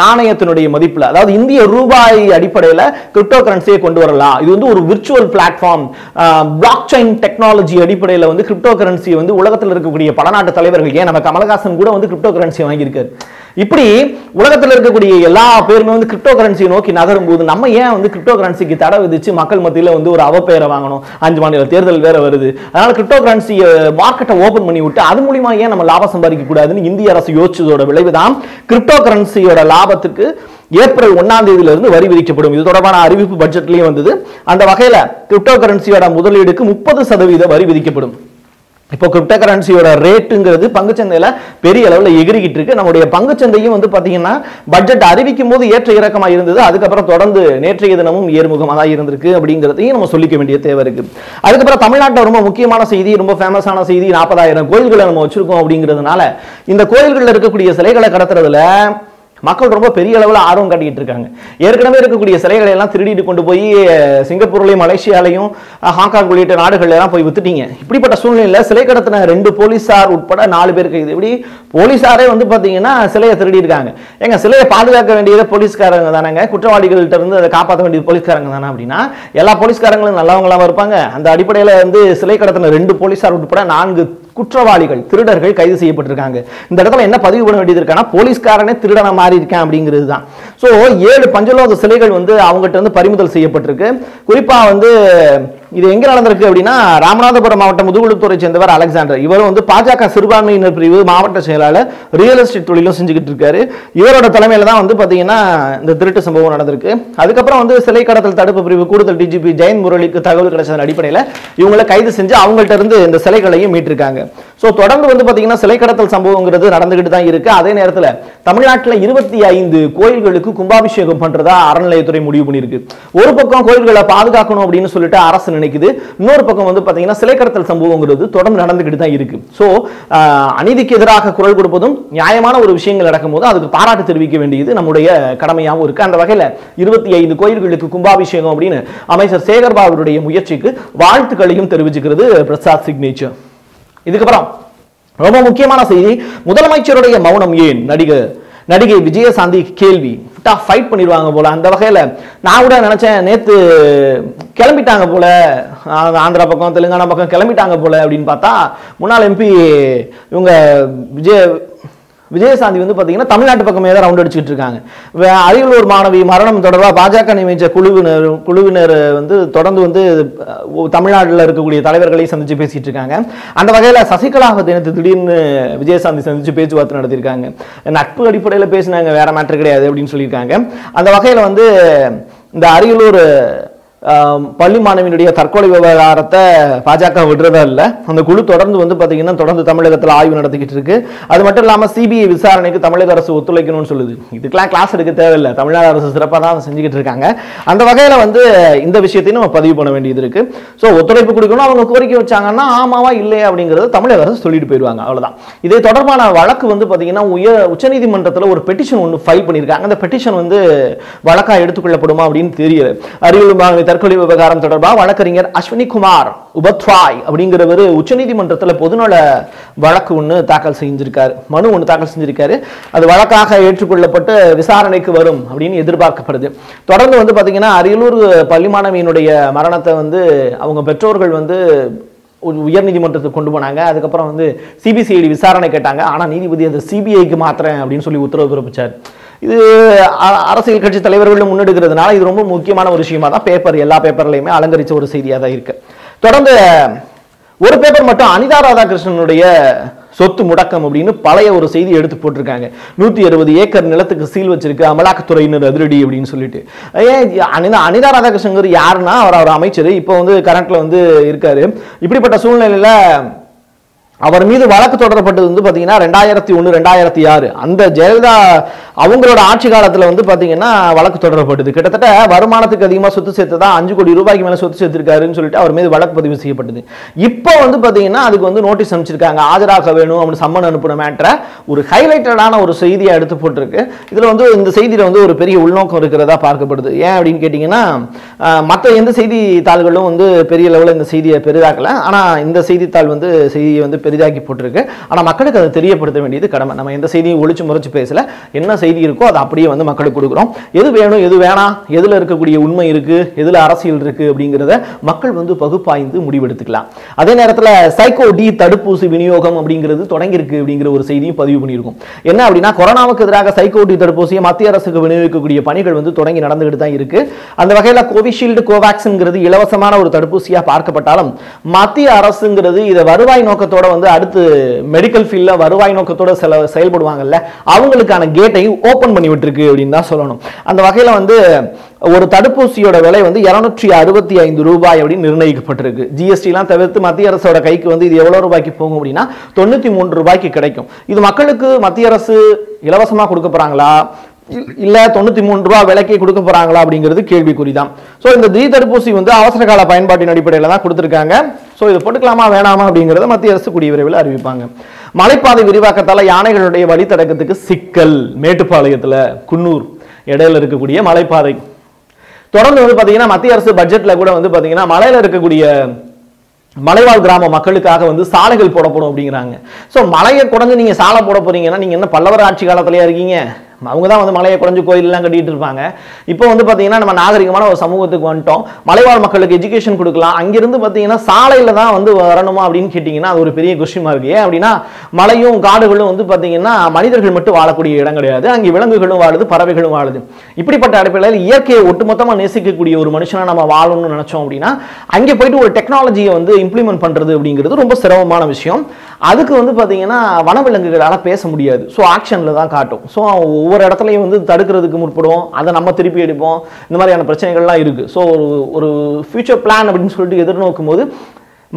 நாணயத்தினுடைய மதிப்பில் அதாவது இந்திய ரூபாய் அடிப்படையில் கிரிப்டோ கரன்சியை கொண்டு வரலாம் இது வந்து ஒரு virtual platform block chain technology அடிப்படையில் வந்து கிரிப்டோ கரன்சி வந்து உலகத்தில் இருக்கக்கூடிய பல நாட்டு தலைவர்கள் ஏன் நம்ம கமலஹாசன் கூட வந்து கிரிப்டோ கரன்சி வாங்கியிருக்காரு இப்படி உலகத்தில் இருக்கக்கூடிய எல்லா பேருமே வந்து கிரிப்டோ கரன்சியை நோக்கி நகரும் போது நம்ம ஏன் வந்து கிரிப்டோ கரன்சிக்கு தடை விதிச்சு மக்கள் மத்தியில் வந்து ஒரு அவப்பெயரை வாங்கணும் அஞ்சு மாநில தேர்தல் வேற வருது அதனால கிரிப்டோ கரன்சியை மார்க்கெட்டை ஓபன் பண்ணி விட்டு அது மூலியமா ஏன் நம்ம லாபம் சம்பாதிக்க கூடாதுன்னு இந்திய அரசு யோசிச்சதோட விளைவுதான் கிரிப்டோ கரன்சியோட லாபத்துக்கு ஏப்ரல் ஒன்னாம் தேதியிலிருந்து வரி விதிக்கப்படும் இது தொடர்பான அறிவிப்பு பட்ஜெட்லயும் வந்தது அந்த வகையில கிரிப்டோ கரன்சியோட முதலீடுக்கு முப்பது சதவீத வரி விதிக்கப்படும் இப்போ கிரிப்டோ கரன்சியோட ரேட்டுங்கிறது பங்குச்சந்தையில பெரிய அளவில் எகிரிக்கிட்டு இருக்கு நம்முடைய பங்குச்சந்தையும் வந்து பாத்தீங்கன்னா பட்ஜெட் அறிவிக்கும் போது ஏற்ற இறக்கமா இருந்தது அதுக்கப்புறம் தொடர்ந்து நேற்றைய தினமும் ஏறுமுகமாக தான் இருந்திருக்கு அப்படிங்கிறதையும் நம்ம சொல்லிக்க வேண்டிய தேவை இருக்கு அதுக்கப்புறம் தமிழ்நாட்டில் ரொம்ப முக்கியமான செய்தி ரொம்ப ஃபேமஸான செய்தி நாற்பதாயிரம் கோயில்களை நம்ம வச்சிருக்கோம் அப்படிங்கிறதுனால இந்த கோயில்களில் இருக்கக்கூடிய சிலைகளை கடத்துறதுல மக்கள் ரொம்ப பெரிய அளவில் ஆர்வம் காட்டிட்டு இருக்காங்க ஏற்கனவே இருக்கக்கூடிய சிலைகளை எல்லாம் திருடிட்டு கொண்டு போய் சிங்கப்பூர்லையும் மலேசியாலையும் ஹாங்காங் உள்ளிட்ட நாடுகள் எல்லாம் போய் வித்துட்டீங்க இப்படிப்பட்ட சூழ்நிலையில் சிலை கடத்தின ரெண்டு போலீஸார் உட்பட நாலு பேருக்கு இது இப்படி போலீஸாரே வந்து பார்த்தீங்கன்னா சிலையை திருடி இருக்காங்க எங்க சிலையை பாதுகாக்க வேண்டியது போலீஸ்காரங்க தானேங்க குற்றவாளிகள்கிட்ட இருந்து அதை காப்பாற்ற வேண்டியது போலீஸ்காரங்க தானே அப்படின்னா எல்லா போலீஸ்காரங்களும் நல்லவங்களாக இருப்பாங்க அந்த அடிப்படையில் வந்து சிலை கடத்தின ரெண்டு போலீஸார் உட்பட நான்கு குற்றவாளிகள் திருடர்கள் கைது செய்யப்பட்டிருக்காங்க இந்த இடத்துல என்ன பதிவு பண்ண வேண்டியது இருக்கானா போலீஸ்காரனே திருடன மாறி இருக்கேன் அப்படிங்கிறது தான் ஸோ ஏழு பஞ்சலோக சிலைகள் வந்து அவங்ககிட்ட வந்து பறிமுதல் செய்யப்பட்டிருக்கு குறிப்பா வந்து இது எங்க நடந்திருக்கு அப்படின்னா ராமநாதபுரம் மாவட்டம் முதுகுளத்தூரை சேர்ந்தவர் அலெக்சாண்டர் இவரும் வந்து பாஜக சிறுபான்மையினர் பிரிவு மாவட்ட செயலாளர் ரியல் எஸ்டேட் தொழிலும் செஞ்சுக்கிட்டு இருக்காரு இவரோட தலைமையில தான் வந்து பாத்தீங்கன்னா இந்த திருட்டு சம்பவம் நடந்திருக்கு அதுக்கப்புறம் வந்து சிலை கடத்தல் தடுப்பு பிரிவு கூடுதல் டிஜிபி ஜெயந்த் முரளிக்கு தகவல் கிடைச்சதன் அடிப்படையில் இவங்களை கைது செஞ்சு அவங்கள்ட்ட இருந்து இந்த சிலைகளையும் மீட்டிருக்காங்க So, தொடர்ந்து வந்து பாத்தீங்கன்னா சிலை கடத்தல் சம்பவம்ங்கிறது நடந்துக்கிட்டு தான் இருக்கு. அதே நேரத்துல தமிழ்நாட்டுல இருபத்தி ஐந்து கோயில்களுக்கு கும்பாபிஷேகம் பண்றதா அறநிலையத்துறை முடிவு பண்ணிருக்கு. ஒரு பக்கம் கோயில்களை பாதுகாக்கணும் அப்படினு சொல்லிட்டு அரசு நினைக்குது. இன்னொரு பக்கம் வந்து பாத்தீங்கன்னா சிலை கடத்தல் சம்பவம்ங்கிறது தொடர்ந்து நடந்துக்கிட்டு தான் இருக்கு. சோ அநீதிக்கு எதிராக குரல் கொடுப்பதும் நியாயமான ஒரு விஷயங்கள் நடக்கும்போது அதுக்கு பாராட்டு தெரிவிக்க வேண்டியது நம்மளுடைய கடமையாவும் இருக்கு. அந்த வகையில இருபத்தி ஐந்து கோயில்களுக்கு கும்பாபிஷேகம் அப்படினு அமைச்சர் சேகர் பாபுவுடைய முயற்சிக்கு வாழ்த்துக்களையும் தெரிவிச்சுக்கிறது பிரசாத் சிக்னேச்சர். இதுக்கப்புறம் ரொம்ப முக்கியமான செய்தி, முதலமைச்சருடைய மௌனம் ஏன்? நடிகை நடிகை விஜயசாந்தி கேள்வி. டா ஃபைட் பண்ணிடுவாங்க போல. அந்த வகையில நான் கூட நினைச்சேன் நேத்து கிளம்பிட்டாங்க போல, ஆந்திரா பக்கம் தெலுங்கானா பக்கம் கிளம்பிட்டாங்க போல அப்படின்னு பார்த்தா முன்னாள் எம்பி இவங்க விஜய விஜயசாந்தி வந்து பாத்தீங்கன்னா தமிழ்நாட்டு பக்கமே தான் ரவுண்ட் அடிச்சுட்டு இருக்காங்க. அரியலூர் மாணவி மரணம் தொடர்பாக பாஜக நியமித்த குழுவினர் குழுவினர் வந்து தொடர்ந்து வந்து தமிழ்நாட்டில் இருக்கக்கூடிய தலைவர்களை சந்திச்சு பேசிட்டு இருக்காங்க. அந்த வகையில சசிகலாவை தினத்து திடீர்னு விஜயசாந்தி சந்திச்சு பேச்சுவார்த்தை நடத்திருக்காங்க. நட்பு அடிப்படையில் பேசினாங்க, வேற மேட்டர் கிடையாது அப்படின்னு சொல்லியிருக்காங்க. அந்த வகையில வந்து இந்த அரியலூர் பள்ளி மாணவியினுடைய தற்கொலை விவகாரத்தை பாஜக விடுறதா இல்லை. அந்த குழு தொடர்ந்து வந்து பார்த்தீங்கன்னா தொடர்ந்து தமிழகத்தில் ஆய்வு நடத்திக்கிட்டு இருக்கு. அது மட்டும் இல்லாமல் சிபிஐ விசாரணைக்கு தமிழக அரசு ஒத்துழைக்கணும்னு சொல்லுது. இதுக்கெல்லாம் கிளாஸ் எடுக்க தேவையில்லை, தமிழ்நாடு அரசு சிறப்பாக தான் செஞ்சுக்கிட்டு இருக்காங்க. அந்த வகையில் வந்து இந்த விஷயத்தையும் நம்ம பதிவு பண்ண வேண்டியது இருக்கு. ஸோ ஒத்துழைப்பு கொடுக்கணும், அவங்க கோரிக்கை வச்சாங்கன்னா ஆமாவா இல்லையா அப்படிங்கிறது தமிழக அரசு சொல்லிட்டு போயிடுவாங்க, அவ்வளோதான். இதே தொடர்பான வழக்கு வந்து பார்த்தீங்கன்னா உயர் உச்சநீதிமன்றத்தில் ஒரு பெட்டிஷன் ஒன்று ஃபைல் பண்ணியிருக்காங்க. அந்த பெட்டிஷன் வந்து வழக்காக எடுத்துக்கொள்ளப்படுமா அப்படின்னு தெரியல. அரியலூர் தற்கொலை விவகாரம் தொடர்பாக வழக்கறிஞர் அஸ்வினி குமார் உபத்ராய் அப்படிங்கிறவர் உச்சநீதிமன்றத்தில் பொதுநல வழக்கு ஒன்று தாக்கல் செஞ்சிருக்காரு, மனு ஒன்று தாக்கல் செஞ்சிருக்காரு. அது வழக்காக ஏற்றுக்கொள்ளப்பட்டு விசாரணைக்கு வரும் அப்படின்னு எதிர்பார்க்கப்படுது. தொடர்ந்து வந்து பார்த்தீங்கன்னா அரியலூர் பள்ளி மாணவியினுடைய மரணத்தை வந்து அவங்க பெற்றோர்கள் வந்து உயர்நீதிமன்றத்துக்கு கொண்டு போனாங்க. அதுக்கப்புறம் வந்து சிபிசிஐடி விசாரணை கேட்டாங்க. ஆனால் நீதிபதி அந்த சிபிஐக்கு மாத்திரம் அப்படின்னு சொல்லி உத்தரவு பிறப்பிச்சார். இது அரசியல் கட்சி தலைவர்களும் முன்னெடுக்கிறதுனால இது ரொம்ப முக்கியமான ஒரு விஷயமா தான் பேப்பர் எல்லா பேப்பர்லையுமே அலங்கரிச்ச ஒரு செய்தியாக தான் இருக்கு. தொடர்ந்து ஒரு பேப்பர் மட்டும் அனிதா ராதாகிருஷ்ணனுடைய சொத்து முடக்கம் அப்படின்னு பழைய ஒரு செய்தி எடுத்து போட்டிருக்காங்க. நூற்றி அறுபது ஏக்கர் நிலத்துக்கு சீல் வச்சிருக்கு அமலாக்கத்துறையினர் அதிரடி அப்படின்னு சொல்லிட்டு. ஏன் அனிதா அனிதா ராதாகிருஷ்ணன் யாருன்னா அவர் அவர் அமைச்சர் இப்போ வந்து கரண்ட்ல வந்து இருக்காரு. இப்படிப்பட்ட சூழ்நிலையில அவர் மீது வழக்கு தொடரப்பட்டது வந்து பார்த்தீங்கன்னா ரெண்டாயிரத்தி ஒன்று ரெண்டாயிரத்தி ஆறு அந்த ஜெயலலிதா அவங்களோட ஆட்சி காலத்தில் வந்து பார்த்தீங்கன்னா வழக்கு தொடரப்பட்டது. கிட்டத்தட்ட வருமானத்துக்கு அதிகமாக சொத்து சேர்த்ததா அஞ்சு கோடி ரூபாய்க்கு மேலே சொத்து சேர்த்திருக்காருன்னு சொல்லிட்டு அவர் மீது வழக்கு பதிவு செய்யப்பட்டது. இப்போ வந்து பார்த்தீங்கன்னா அதுக்கு வந்து நோட்டீஸ் அனுப்பிச்சிருக்காங்க, ஆஜராக வேணும் அப்படின்னு சம்மன் அனுப்பின மேட்டரை ஒரு ஹைலைட்டடான ஒரு செய்தியை எடுத்து போட்டிருக்கு. இதில் வந்து இந்த செய்தியில் வந்து ஒரு பெரிய உள்நோக்கம் இருக்கிறதா பார்க்கப்படுது. ஏன் அப்படின்னு கேட்டிங்கன்னா மற்ற எந்த செய்தித்தாள்களும் வந்து பெரிய லெவலில் இந்த செய்தியை பெரிதாக்கலை. ஆனால் இந்த செய்தித்தாள் வந்து செய்தியை வந்து பெரிதாக்கி போட்டிருக்கு. ஆனால் மக்களுக்கு அதை தெரியப்படுத்த வேண்டியது கடமை. நம்ம எந்த செய்தியும் ஒழிச்சு முறைச்சு பேசல, என்ன செய்தி இருக்கோ அதை அப்படியே வந்து மக்களுக்கு கொடுக்குறோம். எது வேணும் எது வேணாம், எதில் இருக்கக்கூடிய உண்மை இருக்கு எதில் அரசியல் இருக்கு அப்படிங்கிறத மக்கள் வந்து பகுப்பாய்ந்து முடிவெடுத்துக்கலாம். அதே நேரத்தில் சைக்கோ டி தடுப்பூசி விநியோகம் அப்படிங்கிறது தொடங்கியிருக்கு அப்படிங்கிற ஒரு செய்தியும் பதிவு பண்ணியிருக்கும். என்ன அப்படின்னா கொரோனாவுக்கு எதிராக சைக்கோ டி தடுப்பூசியை மத்திய அரசுக்கு விநியோகிக்கக்கூடிய பணிகள் வந்து தொடங்கி நடந்துகிட்டு தான் இருக்கு. அந்த வகையில் கோவிஷீல்டு கோவாக்சின்ங்கிறது இலவசமான ஒரு தடுப்பூசியாக பார்க்கப்பட்டாலும் மத்திய அரசுங்கிறது இதை வருவாய் நோக்கத்தோட வந்து அடுத்து மெடிக்கல் ஃபீல்ட்ல வருவாய் நோக்கத்தோட செயல்படுவாங்கல்ல, அவங்களுக்கான கேட்டை ஓபன் பண்ணி விட்டுருக்கு அப்படின்னு தான் சொல்லணும். அந்த வகையில வந்து ஒரு தடுப்பூசியோட விலை வந்து இருநூற்றி அறுபத்தி ஐந்து ரூபாய் அப்படின்னு நிர்ணயிக்கப்பட்டிருக்கு. ஜிஎஸ்டி எல்லாம் தவிர்த்து மத்திய அரசோட கைக்கு வந்து இது எவ்வளவு ரூபாய்க்கு போகும் அப்படின்னா தொண்ணூத்தி மூன்று ரூபாய்க்கு கிடைக்கும். இது மக்களுக்கு மத்திய அரசு இலவசமா கொடுக்க போறாங்களா இல்ல தொண்ணூத்தி மூணு ரூபாய் விலைக்கே கொடுக்க போறாங்களா அப்படிங்கிறது கேள்விக்குறிதான். சோ இந்த தி தடுப்பூசி வந்து அவசர கால பயன்பாட்டின் அடிப்படையில் தான் கொடுத்துருக்காங்க. சோ இதை போட்டுக்கலாமா வேணாமா அப்படிங்கிறத மத்திய அரசு கூடிய விரைவில் அறிவிப்பாங்க. மலைப்பாதை விரிவாக்கத்தால யானைகளுடைய வழித்தடக்கத்துக்கு சிக்கல் மேட்டுப்பாளையத்தில் குன்னூர் இடையில இருக்கக்கூடிய மலைப்பாதை. தொடர்ந்து வந்து பாத்தீங்கன்னா மத்திய அரசு பட்ஜெட்ல கூட வந்து பாத்தீங்கன்னா மலையில இருக்கக்கூடிய மலைவாழ் கிராம மக்களுக்காக வந்து சாலைகள் போடப்படும் அப்படிங்கிறாங்க. சோ மலையை குறைஞ்சு நீங்க சாலை போட போறீங்கன்னா நீங்க என்ன பல்லவர் ஆட்சி காலத்திலேயே இருக்கீங்க? அவங்க தான் வந்து மலையை குறைஞ்சி கோயிலெலாம் கட்டிகிட்டு இருப்பாங்க. இப்போ வந்து பார்த்தீங்கன்னா நம்ம நாகரிகமான ஒரு சமூகத்துக்கு வந்துட்டோம். மலைவாழ் மக்களுக்கு எஜுகேஷன் கொடுக்கலாம். அங்கிருந்து பார்த்தீங்கன்னா சாலையில் தான் வந்து வரணுமா அப்படின்னு கேட்டிங்கன்னா அது ஒரு பெரிய கொஸ்டின் இருக்குது. ஏன் அப்படின்னா மலையும் காடுகளும் வந்து பார்த்தீங்கன்னா மனிதர்கள் மட்டும் வாழக்கூடிய இடம் கிடையாது. அங்கே விலங்குகளும் வாழுது, பறவைகளும் வாழுது. இப்படிப்பட்ட அடிப்படையில் இயற்கையை ஒட்டுமொத்தமாக நேசிக்கக்கூடிய ஒரு மனுஷனாக நம்ம வாழணும்னு நினச்சோம் அப்படின்னா அங்கே போயிட்டு ஒரு டெக்னாலஜியை வந்து இம்ப்ளிமெண்ட் பண்ணுறது அப்படிங்கிறது ரொம்ப சிரமமான விஷயம். அதுக்கு வந்து பார்த்தீங்கன்னா வனவிலங்குகளால் பேச முடியாது. ஸோ ஆக்ஷனில் தான் காட்டும். ஸோ ஒவ்வொரு இடத்துலையும் வந்து தடுக்கிறதுக்கு முற்படுவோம், அதை நம்ம திருப்பி எடுப்போம். இந்த மாதிரியான பிரச்சனைகள்லாம் இருக்குது. ஸோ ஒரு ஒரு ஃபியூச்சர் பிளான் அப்படின்னு சொல்லிட்டு எதிர்நோக்கும் போது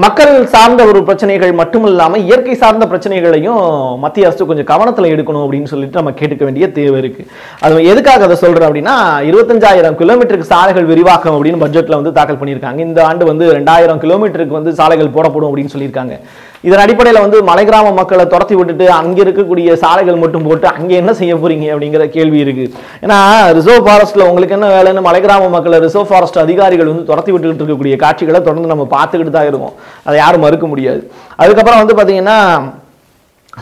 மக்கள் சார்ந்த ஒரு பிரச்சனைகள் மட்டுமல்லாம இயற்கை சார்ந்த பிரச்சனைகளையும் மத்திய அரசு கொஞ்சம் கவனத்துல எடுக்கணும் அப்படினு சொல்லிட்டு நம்ம கேட்க வேண்டிய தேவை இருக்கு. அது எதுக்காக அத சொல்றேன் அப்படினா இருபத்தி ஐந்தாயிரம் கிலோமீட்டருக்கு சாலைகள் விரிவாக்கம் அப்படினு பட்ஜெட்ல வந்து தாக்கல் பண்ணிருக்காங்க. இந்த ஆண்டு வந்து இரண்டாயிரம் கிலோமீட்டருக்கு வந்து சாலைகள் போடப்படும் அப்படினு சொல்லிருக்காங்க. இதன் அடிப்படையில் வந்து மலைகிராம மக்களை துரத்தி விட்டுட்டு அங்க இருக்கக்கூடிய சாலைகள் மட்டும் போட்டு அங்க என்ன செய்ய போறீங்க அப்படிங்கற கேள்வி இருக்கு. ஏனா ரிசர்வ் ஃபாரஸ்ட்ல உங்களுக்கு என்ன வேலைன்னு மலைகிராம மக்களை ரிசர்வ் ஃபாரஸ்ட் அதிகாரிகள் வந்து துரத்தி விட்டுட்டு இருக்கக்கூடிய காட்சிகளை தொடர்ந்து நம்ம பார்த்துக்கிட்டு தான் இருக்கோம். அதை யாரும் மறுக்க முடியாது. அதுக்கு அப்புறம் வந்து பாத்தீங்கன்னா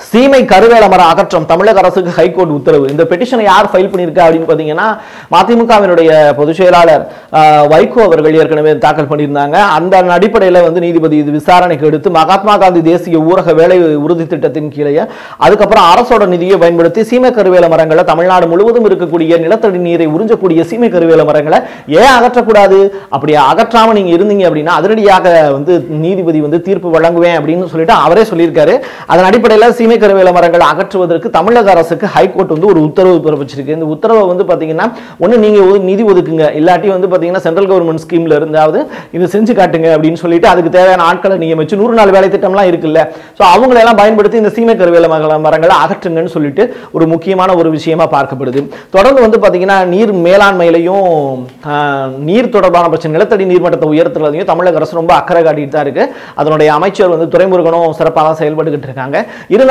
சீமை கருவேல மர அகற்றம் தமிழக அரசுக்கு ஹைகோர்ட் உத்தரவு. இந்த பெட்டிஷனை யார் ஃபைல் பண்ணியிருக்கா அப்படின்னு பார்த்தீங்கன்னா மதிமுகவினுடைய பொதுச் செயலாளர் வைகோ அவர்கள் ஏற்கனவே தாக்கல் பண்ணியிருந்தாங்க. அந்த அடிப்படையில் வந்து நீதிபதி இது விசாரணைக்கு எடுத்து மகாத்மா காந்தி தேசிய ஊரக வேலை உறுதி திட்டத்தின் கீழே அதுக்கப்புறம் அரசோட நிதியை பயன்படுத்தி சீமை கருவேல மரங்களை தமிழ்நாடு முழுவதும் இருக்கக்கூடிய நிலத்தடி நீரை உறிஞ்சக்கூடிய சீமை கருவேல மரங்களை ஏன் அகற்றக்கூடாது, அப்படி அகற்றாமல் நீங்கள் இருந்தீங்க அப்படின்னா அதிரடியாக வந்து நீதிபதி வந்து தீர்ப்பு வழங்குவேன் அப்படின்னு சொல்லிட்டு அவரே சொல்லியிருக்காரு. அதன் அடிப்படையில் சீமை கருவேல மரங்களை அகற்றுவதற்கு தமிழக அரசுக்கு ஹைகோர்ட் வந்து ஒரு உத்தரவு பிறப்பிச்சிருக்கு. இந்த உத்தரவை வந்து பாத்தீங்கன்னா ஒன்னு நீங்க நிதி ஒதுக்குங்க, இல்லாட்டி வந்து பாத்தீங்கன்னா சென்ட்ரல் கவர்மெண்ட் ஸ்கீம்ல இருந்தாவது இது செஞ்சு காட்டுங்க அப்படின்னு சொல்லிட்டு அதுக்கு தேவையான ஆட்களை நியமிச்சு நூறு நாள் வேலை திட்டம்லாம் இருக்குல்ல, ஸோ அவங்களை எல்லாம் பயன்படுத்தி இந்த சீமை கருவேல மரங்களை அகற்றுங்கன்னு சொல்லிட்டு ஒரு முக்கியமான ஒரு விஷயமா பார்க்கப்படுது. தொடர்ந்து வந்து பாத்தீங்கன்னா நீர் மேலாண்மையிலையும் நீர் தொடர்பான பிரச்சனை நிலத்தடி நீர்மட்டத்தை உயர்த்துறதையும் தமிழக அரசு ரொம்ப அக்கறை காட்டிட்டு தான் இருக்கு. அதனுடைய அமைச்சர் வந்து துரைமுருகனும் சிறப்பாக செயல்பட்டுக்கிட்டு இருக்காங்க. இருந்தாலும்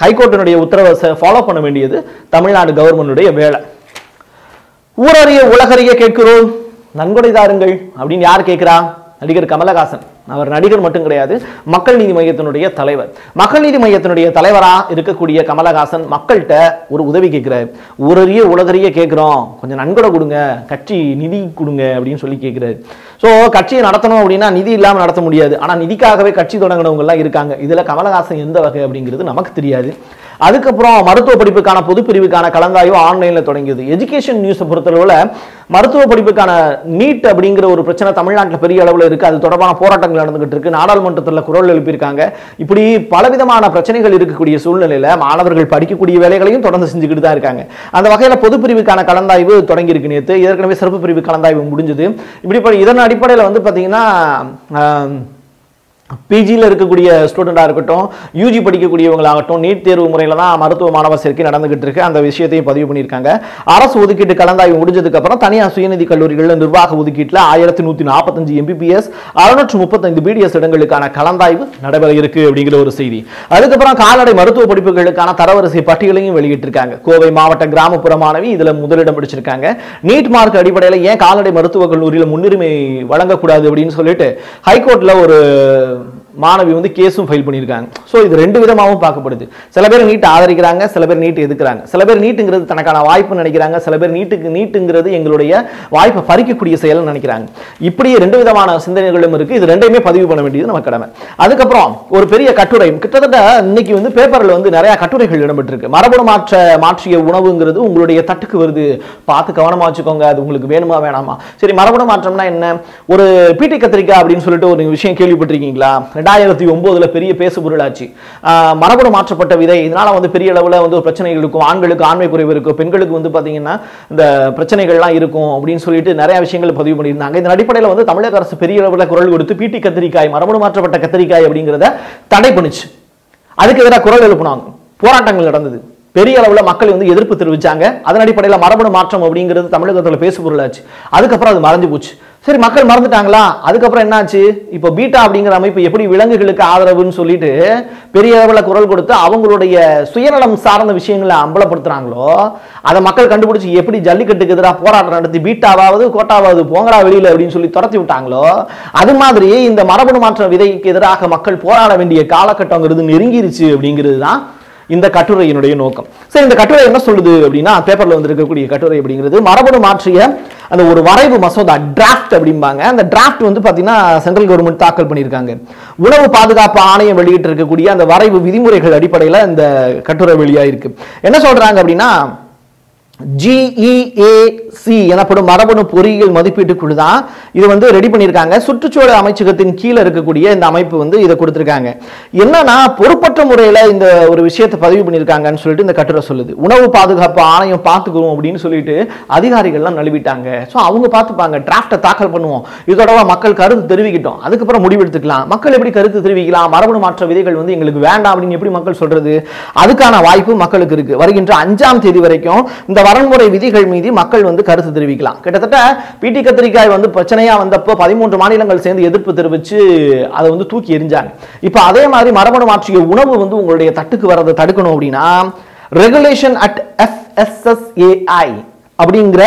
ஹைகோர்ட்டினுடைய உத்தரவை ஃபாலோ பண்ண வேண்டியது தமிழ்நாடு கவர்மெண்டுடைய வேலை. ஊரறிய உலகறிய கேட்கிறோம் நன்கொடை தாருங்கள் அப்படின்னு யார் கேட்கிறா? நடிகர் கமலஹாசன். அவர் நடிகர் மட்டும் கிடையாது, மக்கள் நீதி மையத்தினுடைய தலைவர். மக்கள் நீதி மையத்தினுடைய தலைவரா இருக்கக்கூடிய கமலஹாசன் மக்கள்கிட்ட ஒரு உதவி கேட்கிறாரு. ஊரறிய உலகறிய கேட்கிறோம், கொஞ்சம் நன்கொடை கொடுங்க, கட்சி நிதி கொடுங்க அப்படின்னு சொல்லி கேட்கிறாரு. ஸோ கட்சியை நடத்தணும் அப்படின்னா நிதி இல்லாமல் நடத்த முடியாது. ஆனால் நிதிக்காகவே கட்சி தொடங்கினவங்கலாம் இருக்காங்க. இதில் கமலஹாசன் எந்த வகை அப்படிங்கிறது நமக்கு தெரியாது. அதுக்கப்புறம் மருத்துவ படிப்புக்கான பொதுப்பிரிவுக்கான கலந்தாய்வு ஆன்லைன்ல தொடங்கியது. எஜுகேஷன் நியூஸை பொறுத்தளவுல மருத்துவ படிப்புக்கான நீட் அப்படிங்கிற ஒரு பிரச்சனை தமிழ்நாட்டில் பெரிய அளவில் இருக்கு. அது தொடர்பான போராட்டங்கள் நடந்துகிட்டு இருக்கு. நாடாளுமன்றத்தில் குரல் எழுப்பியிருக்காங்க. இப்படி பலவிதமான பிரச்சனைகள் இருக்கக்கூடிய சூழ்நிலையில மாணவர்கள் படிக்கக்கூடிய வேலைகளையும் தொடர்ந்து செஞ்சுக்கிட்டு தான் இருக்காங்க. அந்த வகையில பொதுப்பிரிவுக்கான கலந்தாய்வு தொடங்கியிருக்கு. நேற்று ஏற்கனவே சிறப்பு பிரிவு கலந்தாய்வு முடிஞ்சது. இப்படி இதன் அடிப்படையில் வந்து பாத்தீங்கன்னா பிஜியில் இருக்கக்கூடிய ஸ்டூடெண்டாக இருக்கட்டும், யூஜி படிக்கக்கூடியவங்களாகட்டும், நீட் தேர்வு முறையில் தான் மருத்துவ மாணவர் சேர்க்கை நடந்துகிட்டு இருக்கு. அந்த விஷயத்தையும் பதிவு பண்ணியிருக்காங்க. அரசு ஒதுக்கீட்டு கலந்தாய்வு முடிஞ்சதுக்கப்புறம் தனியார் சுயநிதி கல்லூரிகளில் நிர்வாக ஒதுக்கீட்டில் ஆயிரத்தி நூற்றி நாற்பத்தஞ்சு எம்பிபிஎஸ் அறுநூற்று முப்பத்தைந்து பிடிஎஸ் இடங்களுக்கான கலந்தாய்வு நடைபெற இருக்கு அப்படிங்கிற ஒரு செய்தி. அதுக்கப்புறம் கால்நடை மருத்துவ படிப்புகளுக்கான தரவரிசை பட்டியலையும் வெளியிட்டிருக்காங்க. கோவை மாவட்ட கிராமப்புற மாணவி இதில் முதலிடம் பிடிச்சிருக்காங்க. நீட் மார்க் அடிப்படையில் ஏன் கால்நடை மருத்துவக் கல்லூரியில் முன்னுரிமை வழங்கக்கூடாது அப்படின்னு சொல்லிட்டு ஹைகோர்ட்டில் ஒரு மாணவி வந்து கேஸும் ஃபைல் பண்ணியிருக்காங்க. ஸோ இது ரெண்டு விதமாகவும் பார்க்கப்படுது. சில பேர் நீட் ஆதரிக்கிறாங்க, சில பேர் நீட் எதிர்க்கிறாங்க. சில பேர் நீட்டுங்கிறது தனக்கான வாய்ப்பு நினைக்கிறாங்க, சில பேர் நீட்டுக்கு நீட்டுங்கிறது எங்களுடைய வாய்ப்பை பறிக்கக்கூடிய செயல்னு நினைக்கிறாங்க. இப்படி ரெண்டு விதமான சிந்தனைகளும் இருக்கு. இது ரெண்டையுமே பதிவு பண்ண வேண்டியது நம்ம கடமை. அதுக்கப்புறம் ஒரு பெரிய கட்டுரை கிட்டத்தட்ட இன்னைக்கு வந்து பேப்பரில் வந்து நிறைய கட்டுரைகள் இடம்பெற்றிருக்கு. மரபணு மாற்ற மாற்றிய உணவுங்கிறது உங்களுடைய தட்டுக்கு வருது, பார்த்து கவனமா வச்சுக்கோங்க, அது உங்களுக்கு வேணுமா வேணாமா. சரி, மரபணு மாற்றம்னா என்ன? ஒரு பீட்டி கத்திரிக்காய் அப்படின்னு சொல்லிட்டு ஒரு விஷயம் கேள்விப்பட்டிருக்கீங்களா? ரெண்டாயிரத்தி ஒன்பதுல பெரிய பேசு பொருளாச்சு. மரபணு மாற்றப்பட்ட விதை, இதனால வந்து பெரிய அளவில் வந்து பிரச்சனைகள் இருக்கும். ஆண்களுக்கு ஆண்மை குறைவு இருக்கும், பெண்களுக்கு வந்து பார்த்தீங்கன்னா இந்த பிரச்சனைகள்லாம் இருக்கும் அப்படின்னு சொல்லிட்டு நிறைய விஷயங்கள் பதிவு பண்ணியிருந்தாங்க. இதன் அடிப்படையில் வந்து தமிழக அரசு பெரிய அளவில் குரல் கொடுத்து பீட்டி கத்திரிக்காய், மரபணு மாற்றப்பட்ட கத்திரிக்காய் அப்படிங்கிறத தடை பண்ணிச்சு. அதுக்கு எதிராக குரல் எழுப்பினாங்க, போராட்டங்கள் நடந்தது, பெரிய அளவில் மக்கள் வந்து எதிர்ப்பு தெரிவிச்சாங்க. அதன் அடிப்படையில் மரபணு மாற்றம் அப்படிங்கிறது தமிழகத்தில் பேசு பொருளாச்சு. அதுக்கப்புறம் அது மறைஞ்சு போச்சு. சரி, மக்கள் மறந்துட்டாங்களா? அதுக்கப்புறம் என்னாச்சு? இப்போ பீட்டா அப்படிங்கிற அமைப்பு எப்படி விலங்குகளுக்கு ஆதரவுன்னு சொல்லிட்டு பெரிய அளவில் குரல் கொடுத்து அவங்களுடைய சுயநலம் சார்ந்த விஷயங்களை அம்பலப்படுத்துறாங்களோ அதை மக்கள் கண்டுபிடிச்சி எப்படி ஜல்லிக்கட்டுக்கு எதிராக போராட்டம் நடத்தி பீட்டாவாவது கோட்டாவாவது போங்கடா வெளியில் அப்படின்னு சொல்லி துரத்தி விட்டாங்களோ அது மாதிரி இந்த மரபணு மாற்ற விதைக்கு எதிராக மக்கள் போராட வேண்டிய காலகட்டங்கிறது நெருங்கிருச்சு அப்படிங்கிறது தான் இந்த கட்டுரையினுடைய நோக்கம். சரி, இந்த கட்டுரை என்ன சொல்லுது அப்படின்னா பேப்பர்ல வந்து இருக்கக்கூடிய கட்டுரை அப்படிங்கிறது மரபணு மாற்றிய அந்த ஒரு வரைவு மசோதா டிராஃப்ட் அப்படிம்பாங்க. அந்த டிராஃப்ட் வந்து பாத்தீங்கன்னா சென்ட்ரல் கவர்மெண்ட் தாக்கல் பண்ணியிருக்காங்க. உணவு பாதுகாப்பு ஆணையம் வெளியிட்டு இருக்கக்கூடிய அந்த வரைவு விதிமுறைகள் அடிப்படையில் இந்த கட்டுரை வெளியாயிருக்கு. என்ன சொல்றாங்க அப்படின்னா G E A C எனப்படும் மரபணு பொறியியல் மதிப்பீட்டு குழு தான் இது வந்து ரெடி பண்ணிருக்காங்க. சுற்றுச்சூழல் அமைச்சகத்தின் கீழ இருக்கக்கூடிய இந்த அமைப்பு வந்து இத கொடுத்திருக்காங்க. என்னன்னா பொறுப்பற்ற முறையில இந்த ஒரு விஷயத்தை பதிவு பண்ணிருக்காங்கன்னு சொல்லிட்டு இந்த கட்டுரை சொல்லுது. உணவு பாதுகாப்பு ஆணையம் பாத்துக்குறோம் அப்படினு சொல்லிட்டு அதிகாரிகள் எல்லாம் நழுவிட்டாங்க. சோ அவங்க பாத்துபாங்க டிராஃப்ட் தாக்கல் பண்ணுவோம். இதோடவா மக்கள் கருத்து தெரிவிக்கட்டும். அதுக்கு அப்புறம் முடிவு எடுத்துக்கலாம். மக்கள் எப்படி கருத்து தெரிவிக்கலாம்? மரபணு மாற்ற விதிகள் வந்து உங்களுக்கு வேண்டாம் அப்படினு எப்படி மக்கள் சொல்றது? அதுக்கான வாய்ப்பு மக்களுக்கு இருக்கு. வருகின்ற ஐந்தாம் தேதி வரைக்கும் இந்த வரன்முறை விதிகள் மீது மக்கள் வந்து கருத்து தெரிவிக்கலாம். கிட்டத்தட்ட பீட்டி கத்திரிக்காய் வந்து பிரச்சனையா வந்தப்போ பதிமூன்று மாநிலங்கள் சேர்ந்து எதிர்ப்பு தெரிவிச்சு அதை வந்து தூக்கி எறிஞ்சாங்க. இப்போ அதே மாதிரி மரபணு மாற்றிய உணவு வந்து உங்களுடைய தட்டுக்கு வரதை தடுக்கணும் அப்படின்னா regulation at F S S A I அப்படிங்கற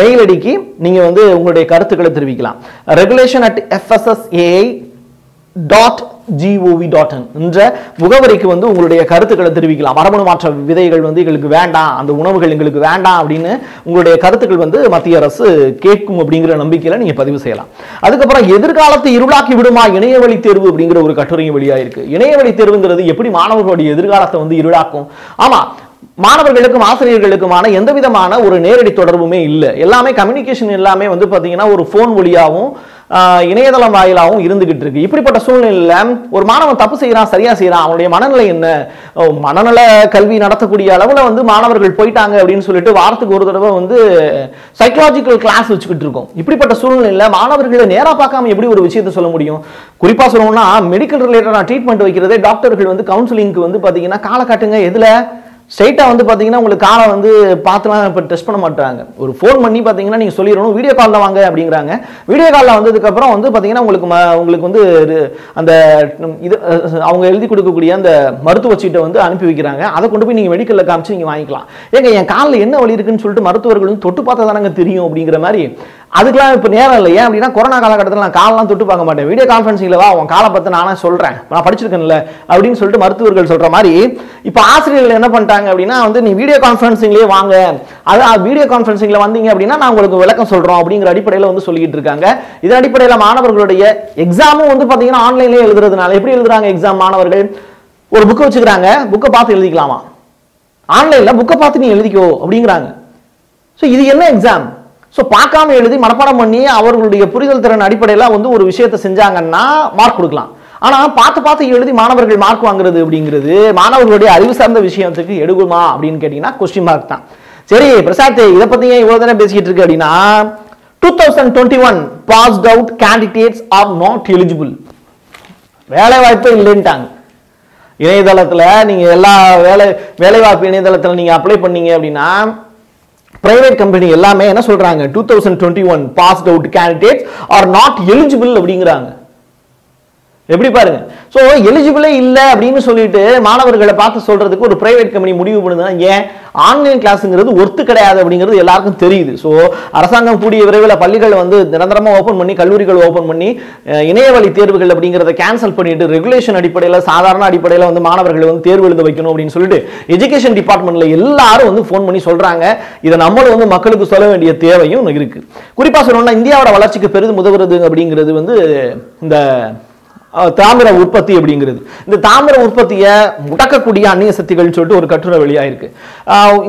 மெயில் ஐடிக்கு நீங்க வந்து உங்களுடைய கருத்துக்களை தெரிவிக்கலாம். Regulation at F S S A I dot gov.in என்ற முகவரிக்கு வந்து உங்களுடைய கருத்துக்களை தெரிவிக்கலாம். மரபணு மாற்ற விதைகள் வந்து உங்களுக்கு வேண்டாம், அந்த உணவுகள் உங்களுக்கு வேண்டாம் அப்படின்னு உங்களுடைய கருத்துக்கள் வந்து மத்திய அரசு கேட்கும் அப்படிங்கிற நம்பிக்கையில நீங்க பதிவு செய்யலாம். அதுக்கப்புறம் எதிர்காலத்தை இருளாக்கி விடுமா இணையவழி தேர்வு அப்படிங்கிற ஒரு கட்டுரையும் வெளியாயிருக்கு. இணையவழி தேர்வுங்கிறது எப்படி மாணவர்களுடைய எதிர்காலத்தை வந்து இருளாக்கும்? ஆமா, மாணவர்களுக்கும் ஆசிரியர்களுக்குமான எந்த விதமான ஒரு நேரடி தொடர்புமே இல்லை. எல்லாமே கம்யூனிகேஷன் எல்லாமே வந்து பாத்தீங்கன்னா ஒரு போன் வழியாவும் இணையதளம் வாயிலாகவும் இருந்துகிட்டு இருக்கு. இப்படிப்பட்ட சூழ்நிலையில ஒரு மாணவன் தப்பு செய்யறான், சரியா செய்யறான், அவனுடைய மனநிலை என்ன? மனநல கல்வி நடத்தக்கூடிய அளவுல வந்து மாணவர்கள் போயிட்டாங்க அப்படின்னு சொல்லிட்டு வாரத்துக்கு ஒரு தடவை வந்து சைக்கலாஜிக்கல் கிளாஸ் வச்சுக்கிட்டு இருக்கோம். இப்படிப்பட்ட சூழ்நிலையில மாணவர்களை நேரா பார்க்காம எப்படி ஒரு விஷயத்த சொல்ல முடியும்? குறிப்பா சொல்லணும்னா மெடிக்கல் ரிலேட்டடான ட்ரீட்மெண்ட் வைக்கிறதே டாக்டர்கள் வந்து கவுன்சிலிங்க்கு வந்து பாத்தீங்கன்னா காலை காட்டுங்க, எதுல ஸ்ட்ரைட்டாக வந்து பார்த்தீங்கன்னா உங்களுக்கு காலை வந்து பார்த்துலாம் இப்போ டெஸ்ட் பண்ண மாட்டாங்க. ஒரு ஃபோன் பண்ணி பார்த்தீங்கன்னா நீங்கள் சொல்லிடணும், வீடியோ காலில் வாங்க அப்படிங்கிறாங்க. வீடியோ காலில் வந்ததுக்கப்புறம் வந்து பார்த்தீங்கன்னா உங்களுக்கு உங்களுக்கு வந்து அந்த இது அவங்க எழுதி கொடுக்கக்கூடிய அந்த மருத்துவ சீட்டை வந்து அனுப்பி வைக்கிறாங்க. அதை கொண்டு போய் நீங்கள் மெடிக்கலில் காமிச்சு நீங்கள் வாங்கிக்கலாம். ஏங்க என் காலில் என்ன வலி இருக்குன்னு சொல்லிட்டு மருத்துவர்கள் வந்து தொட்டு பார்த்தா தானங்க தெரியும் அப்படிங்கிற மாதிரி. அதுக்கெல்லாம் இப்போ நேரம் இல்லை. ஏன் அப்படின்னா கொரோனா காலகட்டத்தில் நான் காலெலாம் தொட்டு பார்க்க மாட்டேன். வீடியோ கான்ஃபரன்சிங்கில் வா, அவன் காலை பார்த்து நானே சொல்கிறேன், நான் படிச்சிருக்கேன்ல அப்படின்னு சொல்லிட்டு மருத்துவர்கள் சொல்கிற மாதிரி இப்போ ஆசிரியர்கள் என்ன பண்ணிட்டாங்க அப்படின்னா வந்து நீ வீடியோ கான்ஃபரன்சிங்லேயே வாங்க, அது வீடியோ கான்ஃபரன்சிங்கில் வந்தீங்க அப்படின்னா நான் உங்களுக்கு விளக்கம் சொல்கிறோம் அப்படிங்கிற அடிப்படையில் வந்து சொல்லிட்டு இருக்காங்க. இதன் அடிப்படையில் மாணவர்களுடைய எக்ஸாமும் வந்து பார்த்தீங்கன்னா ஆன்லைன்லேயே எழுதுறதுனால எப்படி எழுதுறாங்க எக்ஸாம்? மாணவர்கள் ஒரு புக்கை வச்சுக்கிறாங்க, புக்கை பார்த்து எழுதிக்கலாமா, ஆன்லைனில் புக்கை பார்த்து நீ எழுதிக்கோ அப்படிங்கிறாங்க. ஸோ இது என்ன எக்ஸாம்? ஸோ பார்க்காம எழுதி மனப்பாடம் பண்ணி அவர்களுடைய புரிதல் திறன் அடிப்படையில் வந்து ஒரு விஷயத்தை செஞ்சாங்கன்னா மார்க் கொடுக்கலாம். ஆனால் பார்த்து பார்த்து எழுதி மாணவர்கள் மார்க் வாங்குறது அப்படிங்கிறது மாணவர்களுடைய அறிவு சார்ந்த விஷயத்துக்கு எடுக்குமா அப்படின்னு கேட்டிங்கன்னா கொஸ்டின் மார்க் தான். சரி பிரசாத், இதை பற்றி ஏன் இவ்வளோ தானே பேசிக்கிட்டு இருக்கு அப்படின்னா two thousand twenty one passed out candidates are not eligible. வேலைவாய்ப்பே இல்லைன்ட்டாங்க. இணையதளத்தில் நீங்கள் எல்லா வேலை வேலைவாய்ப்பு இணையதளத்தில் நீங்கள் அப்ளை பண்ணீங்க அப்படின்னா பிரைவேட் கம்பெனி எல்லாமே என்ன சொல்றாங்க? Two thousand twenty one passed out candidates are not eligible அப்படிங்கிறாங்க. எப்படி பாருங்க. ஸோ எலிஜிபிளே இல்லை அப்படின்னு சொல்லிட்டு மாணவர்களை பார்த்து சொல்றதுக்கு ஒரு பிரைவேட் கம்பெனி முடிவு பண்ணுதுன்னா ஏன்? ஆன்லைன் கிளாஸுங்கிறது ஒர்த்து கிடையாது அப்படிங்கிறது எல்லாருக்கும் தெரியுது. ஸோ அரசாங்கம் கூடிய விரைவில் பள்ளிகள் வந்து நிரந்தரமாக ஓப்பன் பண்ணி கல்லூரிகள் ஓப்பன் பண்ணி இணையவழி தேர்வுகள் அப்படிங்கிறத கேன்சல் பண்ணிட்டு ரெகுலேஷன் அடிப்படையில் சாதாரண அடிப்படையில் வந்து மாணவர்களை வந்து தேர்வு எழுத வைக்கணும் அப்படின்னு சொல்லிட்டு எஜுகேஷன் டிபார்ட்மெண்ட்ல எல்லாரும் வந்து ஃபோன் பண்ணி சொல்றாங்க. இதை நம்மளும் வந்து மக்களுக்கு சொல்ல வேண்டிய தேவையும் இருக்கு. குறிப்பாக சொல்லணும்னா இந்தியாவோட வளர்ச்சிக்கு பெரிதும் உதவுறது அப்படிங்கிறது வந்து இந்த தாமிர உற்பத்தி அப்படிங்கிறது. இந்த தாமிர உற்பத்தியை முடக்கக்கூடிய அந்நிய சக்திகள்னு சொல்லிட்டு ஒரு கட்டுரை வெளியாயிருக்கு.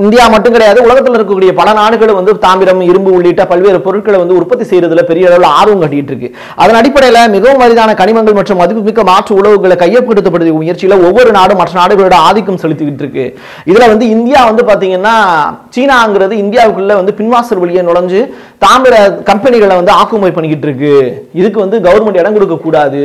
இந்தியா மட்டும் கிடையாது, உலகத்தில் இருக்கக்கூடிய பல நாடுகளும் வந்து தாமிரம், இரும்பு உள்ளிட்ட பல்வேறு பொருட்களை வந்து உற்பத்தி செய்யறதுல பெரிய அளவில் ஆர்வம் கட்டிட்டு இருக்கு. அதன் அடிப்படையில் மிகவும் அரிதான கனிமங்கள் மற்றும் மதிப்புமிக்க மாற்று உலோகங்களை கையப்படுத்தப்படுத்த முயற்சியில் ஒவ்வொரு நாடும் மற்ற நாடுகளோட ஆதிக்கம் செலுத்திக்கிட்டு இருக்கு. இதுல வந்து இந்தியா வந்து பாத்தீங்கன்னா சீனாங்கிறது இந்தியாவுக்குள்ள வந்து பின்வாசல் வழியை நுழைஞ்சு தாமிர கம்பெனிகளை வந்து ஆக்குமை பண்ணிக்கிட்டு இருக்கு. இதுக்கு வந்து கவர்மெண்ட் இடம் கொடுக்க கூடாது.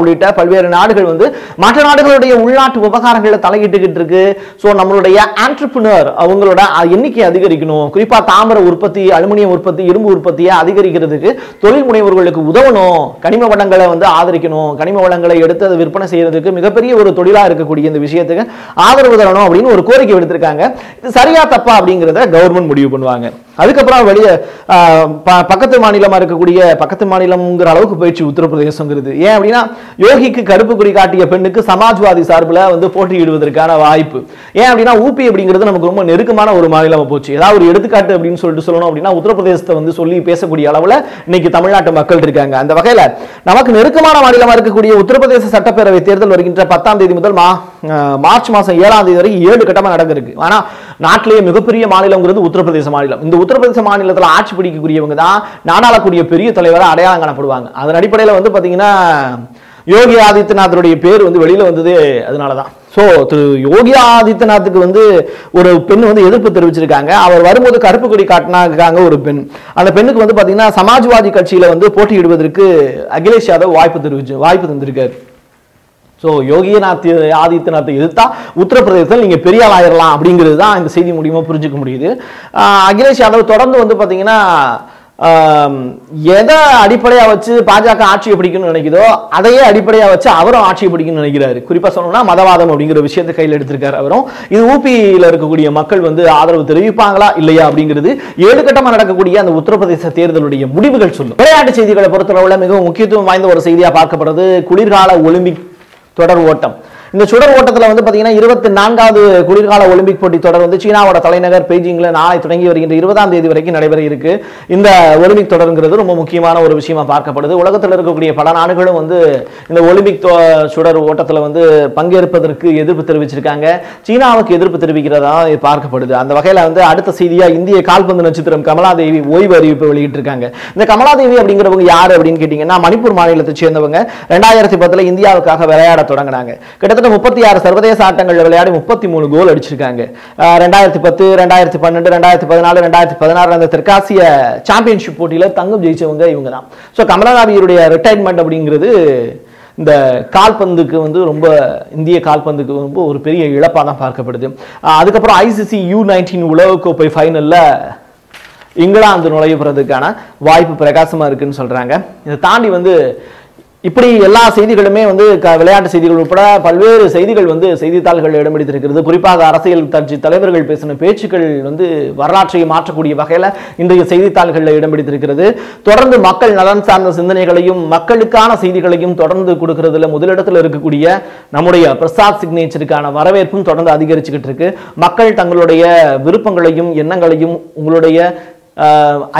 உள்ளிட்ட பல்வேறு நாடுகள் வந்து மற்ற நாடுகளுடைய உள்நாட்டு விவகாரங்களை தலையிட்டுக்கிட்டு இருக்கு. ஸோ நம்மளுடைய ஆண்டர்பிரினர் அவங்களோட எண்ணிக்கையை அதிகரிக்கணும். குறிப்பா தாமிர உற்பத்தி, அலுமினியம் உற்பத்தி, இரும்பு உற்பத்தியை அதிகரிக்கிறதுக்கு தொழில் முனைவோர்களுக்கு உதவணும். கனிம வளங்களை வந்து ஆதரிக்கணும். கனிம வளங்களை எடுத்து அதை விற்பனை செய்யறதுக்கு மிகப்பெரிய ஒரு தொழிலாக இருக்கக்கூடிய இந்த விஷயத்துக்கு ஆதரவு தரணும் அப்படின்னு ஒரு கோரிக்கை எடுத்திருக்காங்க. இது சரியா தப்பா அப்படிங்கிறத கவர்மெண்ட் முடிவு பண்ணுவாங்க. அதுக்கப்புறம் வெளியே பக்கத்து மாநிலமா இருக்கக்கூடிய பக்கத்து மாநிலம்ங்கிற அளவுக்கு போயிடுச்சு உத்தரப்பிரதேசங்கிறது. ஏன் அப்படின்னா யோகிக்கு கருப்பு குறி காட்டிய பெண்ணுக்கு சமாஜ்வாதி சார்பில் வந்து போட்டியிடுவதற்கான வாய்ப்பு. ஏன் அப்படின்னா ஊபி அப்படிங்கிறது நமக்கு ரொம்ப நெருக்கமான ஒரு மாநிலமா போச்சு. ஏதாவது ஒரு எடுத்துக்காட்டு அப்படின்னு சொல்லிட்டு சொல்லணும் அப்படின்னா உத்தரப்பிரதேசத்தை வந்து சொல்லி பேசக்கூடிய அளவில் இன்னைக்கு தமிழ்நாட்டு மக்கள் இருக்காங்க. அந்த வகையில் நமக்கு நெருக்கமான மாநிலமாக இருக்கக்கூடிய உத்தரப்பிரதேச சட்டப்பேரவை தேர்தல் வருகின்ற பத்தாம் தேதி முதல் மார்ச் மாதம் ஏழாம் தேதி வரை ஏழு கட்டமாக நடந்திருக்கு. ஆனால் நாட்டிலேயே மிகப்பெரிய மாநிலங்கிறது உத்தரப்பிரதேச மாநிலம். இந்த உத்தரப்பிரதேச மாநிலத்தில் ஆட்சி பிடிக்கக்கூடியவங்க தான் நாடாளக்கூடிய பெரிய தலைவராக அடையாளம் காணப்படுவாங்க. அதன் அடிப்படையில் வந்து பார்த்தீங்கன்னா யோகி ஆதித்யநாத்துடைய பேர் வந்து வெளியில் வந்தது அதனால தான். ஸோ திரு யோகி ஆதித்யநாத்துக்கு வந்து ஒரு பெண் வந்து எதிர்ப்பு தெரிவிச்சிருக்காங்க. அவர் வரும்போது கருப்பு கொடி காட்டினாங்க ஒரு பெண். அந்த பெண்ணுக்கு வந்து பார்த்தீங்கன்னா சமாஜ்வாதி கட்சியில் வந்து போட்டியிடுவதற்கு அகிலேஷ் யாதவ் வாய்ப்பு தெரிவிச்சு வாய்ப்பு தந்திருக்காரு. ஸோ யோகிநாத் ஆதித்யநாத்தை எதிர்த்தா உத்தரப்பிரதேசத்தில் நீங்கள் பெரிய ஆள் ஆயிடலாம் அப்படிங்கிறது தான் இந்த செய்தி மூலிமா புரிஞ்சுக்க முடியுது. அகிலேஷ் யாதவ் தொடர்ந்து வந்து பார்த்தீங்கன்னா எதை அடிப்படையாக வச்சு பாஜக ஆட்சியை பிடிக்கணும்னு நினைக்குதோ அதையே அடிப்படையாக வச்சு அவரும் ஆட்சியை பிடிக்கணும்னு நினைக்கிறாரு. குறிப்பாக சொல்லணும்னா மதவாதம் அப்படிங்கிற விஷயத்தை கையில் எடுத்திருக்காரு அவரும். இது ஊபியில் இருக்கக்கூடிய மக்கள் வந்து ஆதரவு தெரிவிப்பாங்களா இல்லையா அப்படிங்கிறது ஏழு கட்டமாக நடக்கக்கூடிய அந்த உத்தரப்பிரதேச தேர்தலுடைய முடிவுகள் சொல்லும். விளையாட்டு செய்திகளை பொறுத்தளவில் மிகவும் முக்கியத்துவம் வாய்ந்த ஒரு செய்தியாக பார்க்கப்படுறது குளிர்கால ஒலிம்பிக் தொடர் ஓட்டம். இந்த சுடர் ஓட்டத்தில் வந்து பார்த்தீங்கன்னா இருபத்தி நான்காவது குளிர்கால ஒலிம்பிக் போட்டி தொடர் வந்து சீனாவோட தலைநகர் பெய்ஜிங்கில் நாளை தொடங்கி வருகின்ற இருபதாம் தேதி வரைக்கும் நடைபெற இருக்கு. இந்த ஒலிம்பிக் தொடருங்கிறது ரொம்ப முக்கியமான ஒரு விஷயமா பார்க்கப்படுது. உலகத்தில் இருக்கக்கூடிய பல நாடுகளும் வந்து இந்த ஒலிம்பிக் சுடர் ஓட்டத்தில் வந்து பங்கேற்பதற்கு எதிர்ப்பு தெரிவிச்சிருக்காங்க. சீனாவுக்கு எதிர்ப்பு தெரிவிக்கிறதா பார்க்கப்படுது. அந்த வகையில் வந்து அடுத்த செய்தியாக இந்திய கால்பந்து நட்சத்திரம் கமலாதேவி ஓய்வு அறிவிப்பு வெளியிட்டிருக்காங்க. இந்த கமலாதேவி அப்படிங்கிறவங்க யார் அப்படின்னு கேட்டீங்கன்னா மணிப்பூர் மாநிலத்தை சேர்ந்தவங்க. ரெண்டாயிரத்தி பத்தில் இந்தியாவுக்காக விளையாட தொடங்கினாங்க. கிட்டத்தட்ட முப்பத்தி ஆறு சர்வதேச ஆட்டங்களில் விளையாடி முப்பத்தி மூணு கோல் அடிச்சிருக்காங்க. ரெண்டாயிரத்தி பத்து ரெண்டாயிரத்தி பன்னெண்டு ரெண்டாயிரத்தி பதினாலு ரெண்டாயிரத்தி பதினாறு அந்த தெற்காசிய சாம்பியன்ஷிப் போட்டியில் தங்கம் ஜெயிச்சவங்க இவங்க தான். ஸோ கமலாதேவியுடைய ரிட்டையர்மெண்ட் அப்படிங்கிறது இந்த கால்பந்துக்கு வந்து ரொம்ப இந்திய கால்பந்துக்கு ரொம்ப ஒரு பெரிய இழப்பாக தான் பார்க்கப்படுது. அதுக்கப்புறம் ஐசிசி யூ நைன்டீன் உலகக்கோப்பை ஃபைனலில் இங்கிலாந்து நுழையப்படுறதுக்கான வாய்ப்பு பிரகாசமாக இருக்குன்னு சொல்கிறாங்க. இதை தாண்டி வந்து இப்படி எல்லா செய்திகளுமே வந்து விளையாட்டு செய்திகள் உட்பட பல்வேறு செய்திகள் வந்து செய்தித்தாள்கள் இடம் பிடித்திருக்கிறது. குறிப்பாக அரசியல் கட்சி தலைவர்கள் பேசின பேச்சுக்கள் வந்து வரலாற்றை மாற்றக்கூடிய வகையில் இன்றைய செய்தித்தாள்களில் இடம் பிடித்திருக்கிறது. தொடர்ந்து மக்கள் நலன் சார்ந்த சிந்தனைகளையும் மக்களுக்கான செய்திகளையும் தொடர்ந்து கொடுக்கறதுல முதலிடத்தில் இருக்கக்கூடிய நம்முடைய பிரசாத் சிக்னேச்சருக்கான வரவேற்பும் தொடர்ந்து அதிகரிச்சுக்கிட்டு இருக்கு. மக்கள் தங்களுடைய விருப்பங்களையும் எண்ணங்களையும் உங்களுடைய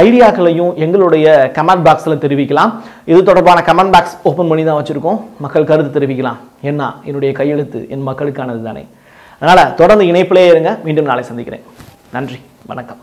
ஐடியாக்களையும் எங்களுடைய கமெண்ட் பாக்ஸில் தெரிவிக்கலாம். இது தொடர்பான கமெண்ட் பாக்ஸ் ஓப்பன் பண்ணி தான் வச்சுருக்கோம். மக்கள் கருத்து தெரிவிக்கலாம். என்ன என்னுடைய கையெழுத்து என் மக்களுக்கானது தானே. அதனால் தொடர்ந்து இணைப்பிலே இருங்க. மீண்டும் நாளை சந்திக்கிறேன். நன்றி, வணக்கம்.